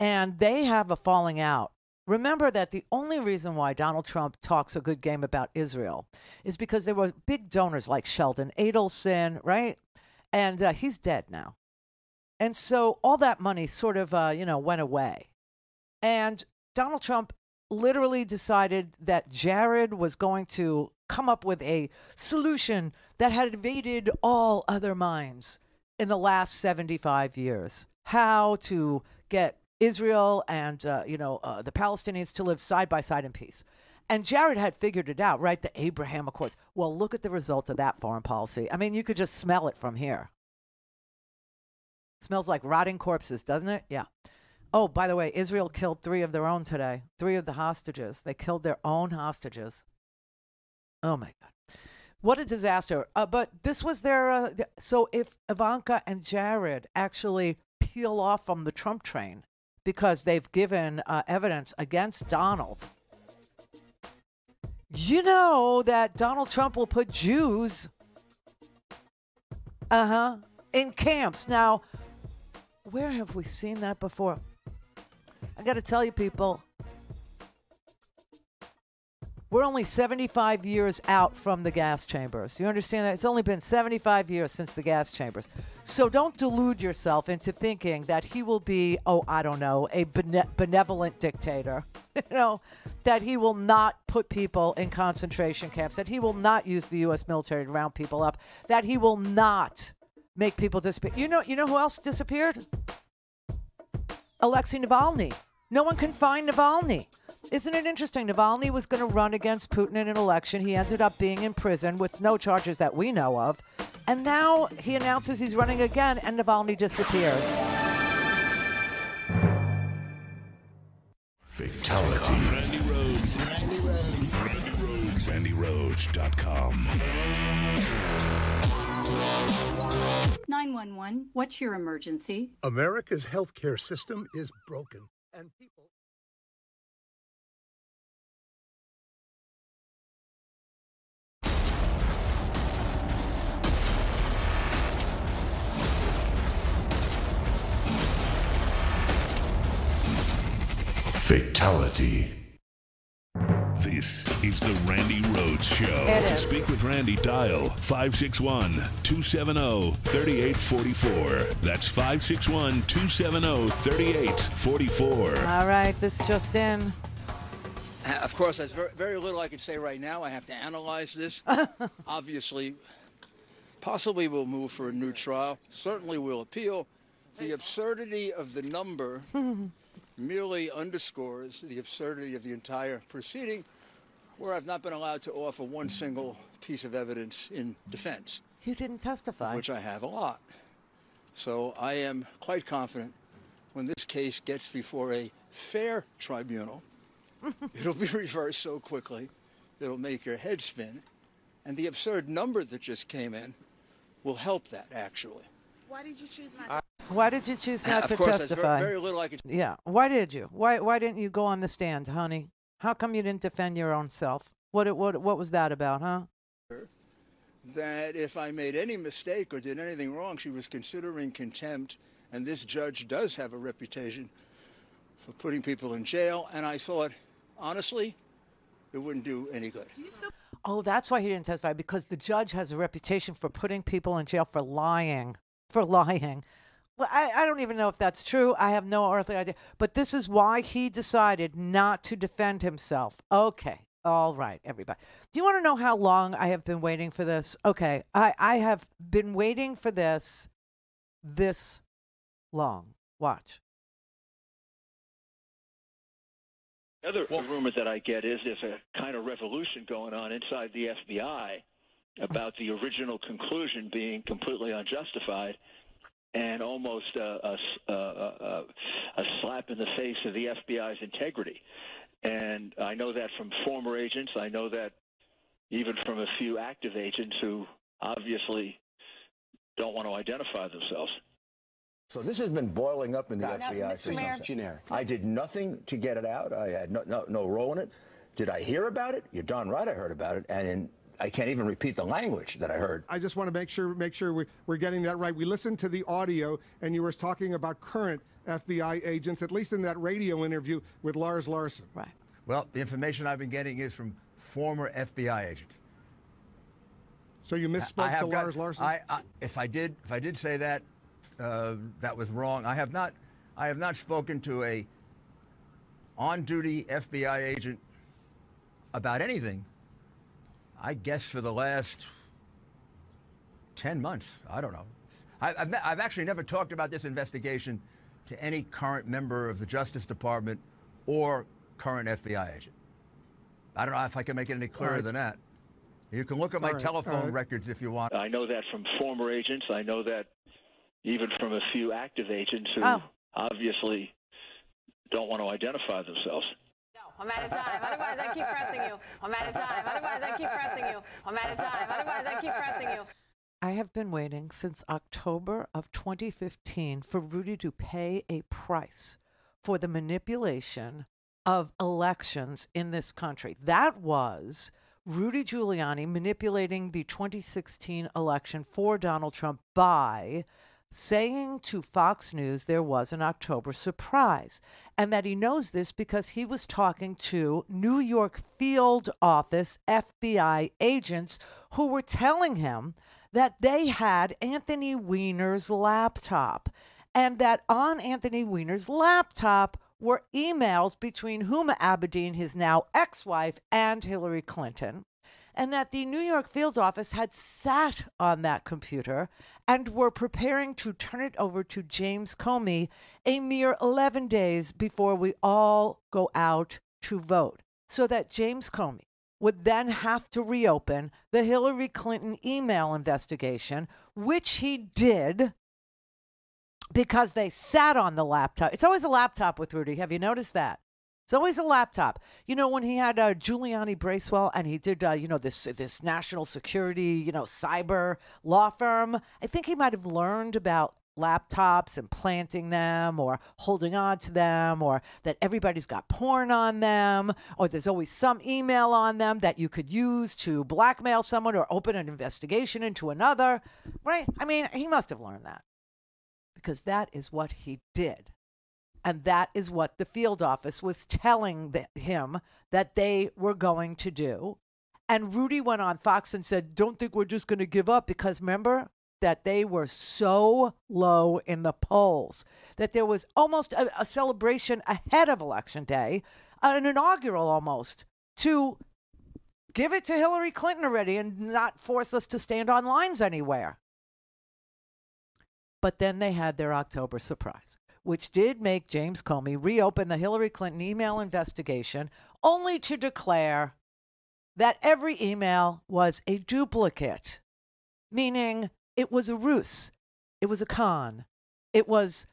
and they have a falling out, remember that the only reason why Donald Trump talks a good game about Israel is because there were big donors like Sheldon Adelson, right? And uh, he's dead now. And so all that money sort of, uh, you know, went away. And Donald Trump literally decided that Jared was going to come up with a solution that had evaded all other minds in the last seventy-five years. How to get Israel and uh, you know uh, the Palestinians to live side by side in peace. And Jared had figured it out, right? The Abraham Accords. Well, look at the result of that foreign policy. I mean, you could just smell it from here. It smells like rotting corpses, doesn't it? Yeah. Oh, by the way, Israel killed three of their own today, three of the hostages. They killed their own hostages. Oh, my God. What a disaster. Uh, but this was their uh, – so if Ivanka and Jared actually peel off from the Trump train because they've given uh, evidence against Donald, you know that Donald Trump will put Jews uh-huh, in camps. Now, where have we seen that before? I got to tell you, people. We're only seventy-five years out from the gas chambers. You understand that? It's only been seventy-five years since the gas chambers. So don't delude yourself into thinking that he will be, oh, I don't know, a bene benevolent dictator, you know, that he will not put people in concentration camps, that he will not use the U S military to round people up, that he will not make people disappear. You know, you know who else disappeared? Alexei Navalny. No one can find Navalny. Isn't it interesting? Navalny was going to run against Putin in an election. He ended up being in prison with no charges that we know of. And now he announces he's running again, and Navalny disappears. Fatality. Randy Rhodes. Randy Rhodes. Randy Rhodes. Randy Rhodes dot com. nine one one, what's your emergency? America's healthcare system is broken, and people... Fatality. This is the Randy Rhodes Show. To speak with Randy, dial five six one, two seven zero, three eight four four. That's five six one, two seven zero, three eight four four. All right, this just in. Of course, there's very, very little I can say right now. I have to analyze this. Obviously, possibly we'll move for a new trial. Certainly we'll appeal. The absurdity of the number... merely underscores the absurdity of the entire proceeding, where I've not been allowed to offer one single piece of evidence in defense. You didn't testify. Which I have a lot. So I am quite confident when this case gets before a fair tribunal, it'll be reversed so quickly, it'll make your head spin. And the absurd number that just came in will help that, actually. Why did you choose not to? I Why did you choose not to testify? Very, very little I could. Yeah. Why did you? Why Why didn't you go on the stand, honey? How come you didn't defend your own self? What What What was that about, huh? That if I made any mistake or did anything wrong, she was considering contempt, and this judge does have a reputation for putting people in jail. And I thought, honestly, it wouldn't do any good. Do you still- oh, that's why he didn't testify, because the judge has a reputation for putting people in jail for lying, for lying. Well, I, I don't even know if that's true. I have no earthly idea. But this is why he decided not to defend himself. Okay. All right, everybody. Do you want to know how long I have been waiting for this? Okay. I, I have been waiting for this this long. Watch. Another rumor that I get is there's a kind of revolution going on inside the F B I about the original conclusion being completely unjustified. And almost a, a, a, a slap in the face of the F B I's integrity. And I know that from former agents. I know that even from a few active agents who obviously don't want to identify themselves. So this has been boiling up in the F B I since. I did nothing to get it out. I had no, no, no role in it. Did I hear about it? You're darn right I heard about it. And in I can't even repeat the language that I heard. I just want to make sure make sure we, we're getting that right. We listened to the audio, and you were talking about current F B I agents, at least in that radio interview with Lars Larson. Right. Well, the information I've been getting is from former F B I agents. So you misspoke to got, Lars Larson? I, I, if I did, if I did say that, uh, that was wrong. I have not, I have not spoken to a on-duty F B I agent about anything. I guess for the last ten months. I don't know. I, I've, I've actually never talked about this investigation to any current member of the Justice Department or current F B I agent. I don't know if I can make it any clearer than that. You can look at my telephone records if you want. I know that from former agents. I know that even from a few active agents who oh. obviously don't want to identify themselves. I'm out of time. Otherwise, I keep pressing you. I'm out of time. Otherwise, I keep pressing you. I'm out of time. Otherwise, I keep pressing you. I have been waiting since October of twenty fifteen for Rudy to pay a price for the manipulation of elections in this country. That was Rudy Giuliani manipulating the twenty sixteen election for Donald Trump by saying to Fox News there was an October surprise, and that he knows this because he was talking to New York field office F B I agents who were telling him that they had Anthony Weiner's laptop, and that on Anthony Weiner's laptop were emails between Huma Abedin, his now ex-wife, and Hillary Clinton, and that the New York field office had sat on that computer and were preparing to turn it over to James Comey a mere eleven days before we all go out to vote, so that James Comey would then have to reopen the Hillary Clinton email investigation, which he did because they sat on the laptop. It's always a laptop with Rudy. Have you noticed that? It's always a laptop. You know, when he had uh, Giuliani Bracewell and he did, uh, you know, this this national security, you know, cyber law firm, I think he might have learned about laptops and planting them or holding on to them, or that everybody's got porn on them, or there's always some email on them that you could use to blackmail someone or open an investigation into another, right? I mean, he must have learned that, because that is what he did. And that is what the field office was telling the, him that they were going to do. And Rudy went on Fox and said, don't think we're just going to give up, because remember that they were so low in the polls that there was almost a, a celebration ahead of Election Day, an inaugural almost, to give it to Hillary Clinton already and not force us to stand on lines anywhere. But then they had their October surprise, which did make James Comey reopen the Hillary Clinton email investigation, only to declare that every email was a duplicate, meaning it was a ruse, it was a con, it was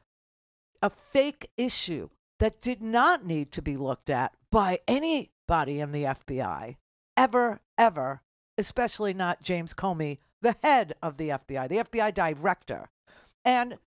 a fake issue that did not need to be looked at by anybody in the F B I, ever, ever, especially not James Comey, the head of the F B I, the F B I director. And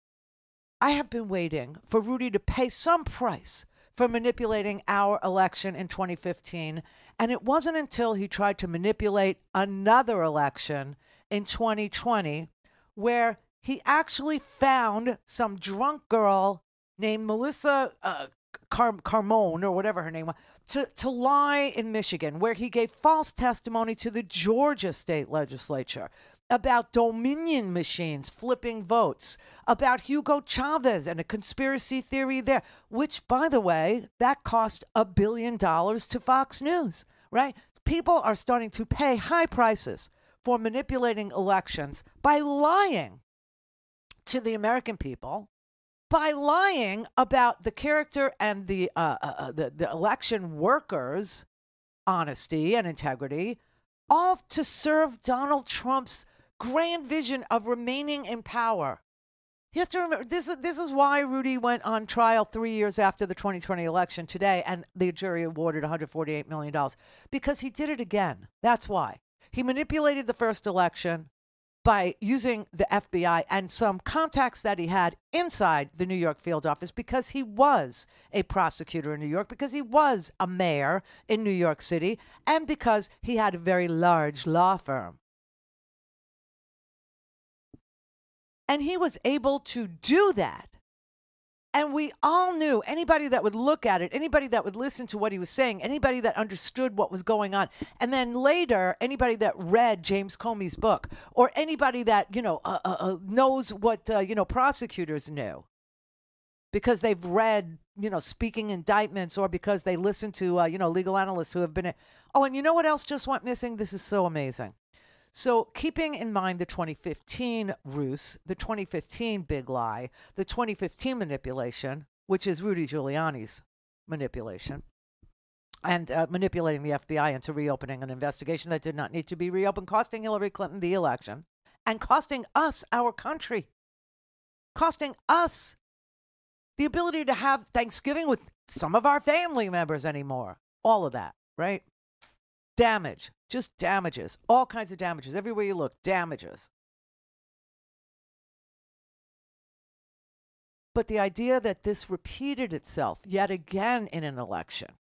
I have been waiting for Rudy to pay some price for manipulating our election in twenty fifteen, and it wasn't until he tried to manipulate another election in twenty twenty where he actually found some drunk girl named Melissa uh, Car- Carone or whatever her name was to, to lie in Michigan, where he gave false testimony to the Georgia state legislature about Dominion machines flipping votes, about Hugo Chavez and a conspiracy theory there, which, by the way, that cost a billion dollars to Fox News, right? People are starting to pay high prices for manipulating elections by lying to the American people, by lying about the character and the, uh, uh, the, the election workers' honesty and integrity, all to serve Donald Trump's grand vision of remaining in power. You have to remember, this is, this is why Rudy went on trial three years after the twenty twenty election today, and the jury awarded one hundred forty-eight million dollars, because he did it again. That's why. He manipulated the first election by using the F B I and some contacts that he had inside the New York field office, because he was a prosecutor in New York, because he was a mayor in New York City, and because he had a very large law firm. And he was able to do that. And we all knew, anybody that would look at it, anybody that would listen to what he was saying, anybody that understood what was going on. And then later, anybody that read James Comey's book, or anybody that, you know, uh, uh, knows what, uh, you know, prosecutors knew, because they've read, you know, speaking indictments, or because they listen to, uh, you know, legal analysts who have been. Oh, and you know what else just went missing? This is so amazing. So keeping in mind the twenty fifteen ruse, the twenty fifteen big lie, the twenty fifteen manipulation, which is Rudy Giuliani's manipulation, and uh, manipulating the F B I into reopening an investigation that did not need to be reopened, costing Hillary Clinton the election, and costing us our country, costing us the ability to have Thanksgiving with some of our family members anymore. All of that, right? Damage. Just damages, all kinds of damages. Everywhere you look, damages. But the idea that this repeated itself yet again in an election,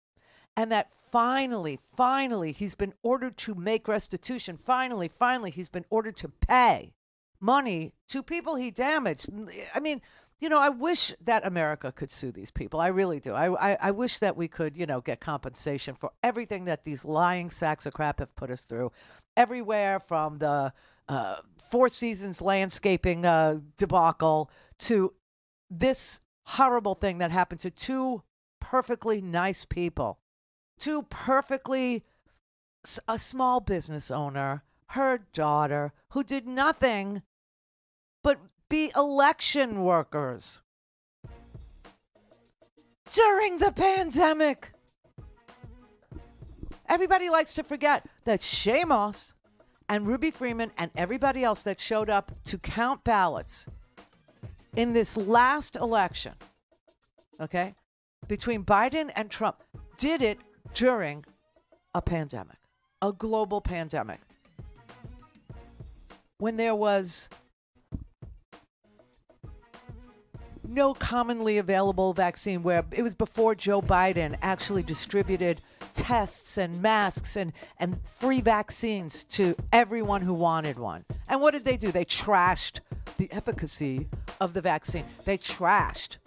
and that finally, finally, he's been ordered to make restitution. Finally, finally, he's been ordered to pay money to people he damaged. I mean, you know, I wish that America could sue these people. I really do. I, I I wish that we could, you know, get compensation for everything that these lying sacks of crap have put us through. Everywhere from the uh, Four Seasons landscaping uh, debacle to this horrible thing that happened to two perfectly nice people, two perfectly s- a small business owner, her daughter, who did nothing but the election workers during the pandemic. Everybody likes to forget that Shaye Moss and Ruby Freeman and everybody else that showed up to count ballots in this last election, okay, between Biden and Trump, did it during a pandemic, a global pandemic, when there was no commonly available vaccine, where it was before Joe Biden actually distributed tests and masks and, and free vaccines to everyone who wanted one. And what did they do? They trashed the efficacy of the vaccine. They trashed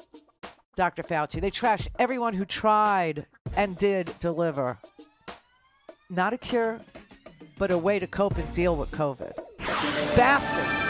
Doctor Fauci. They trashed everyone who tried and did deliver. Not a cure, but a way to cope and deal with COVID. Bastards.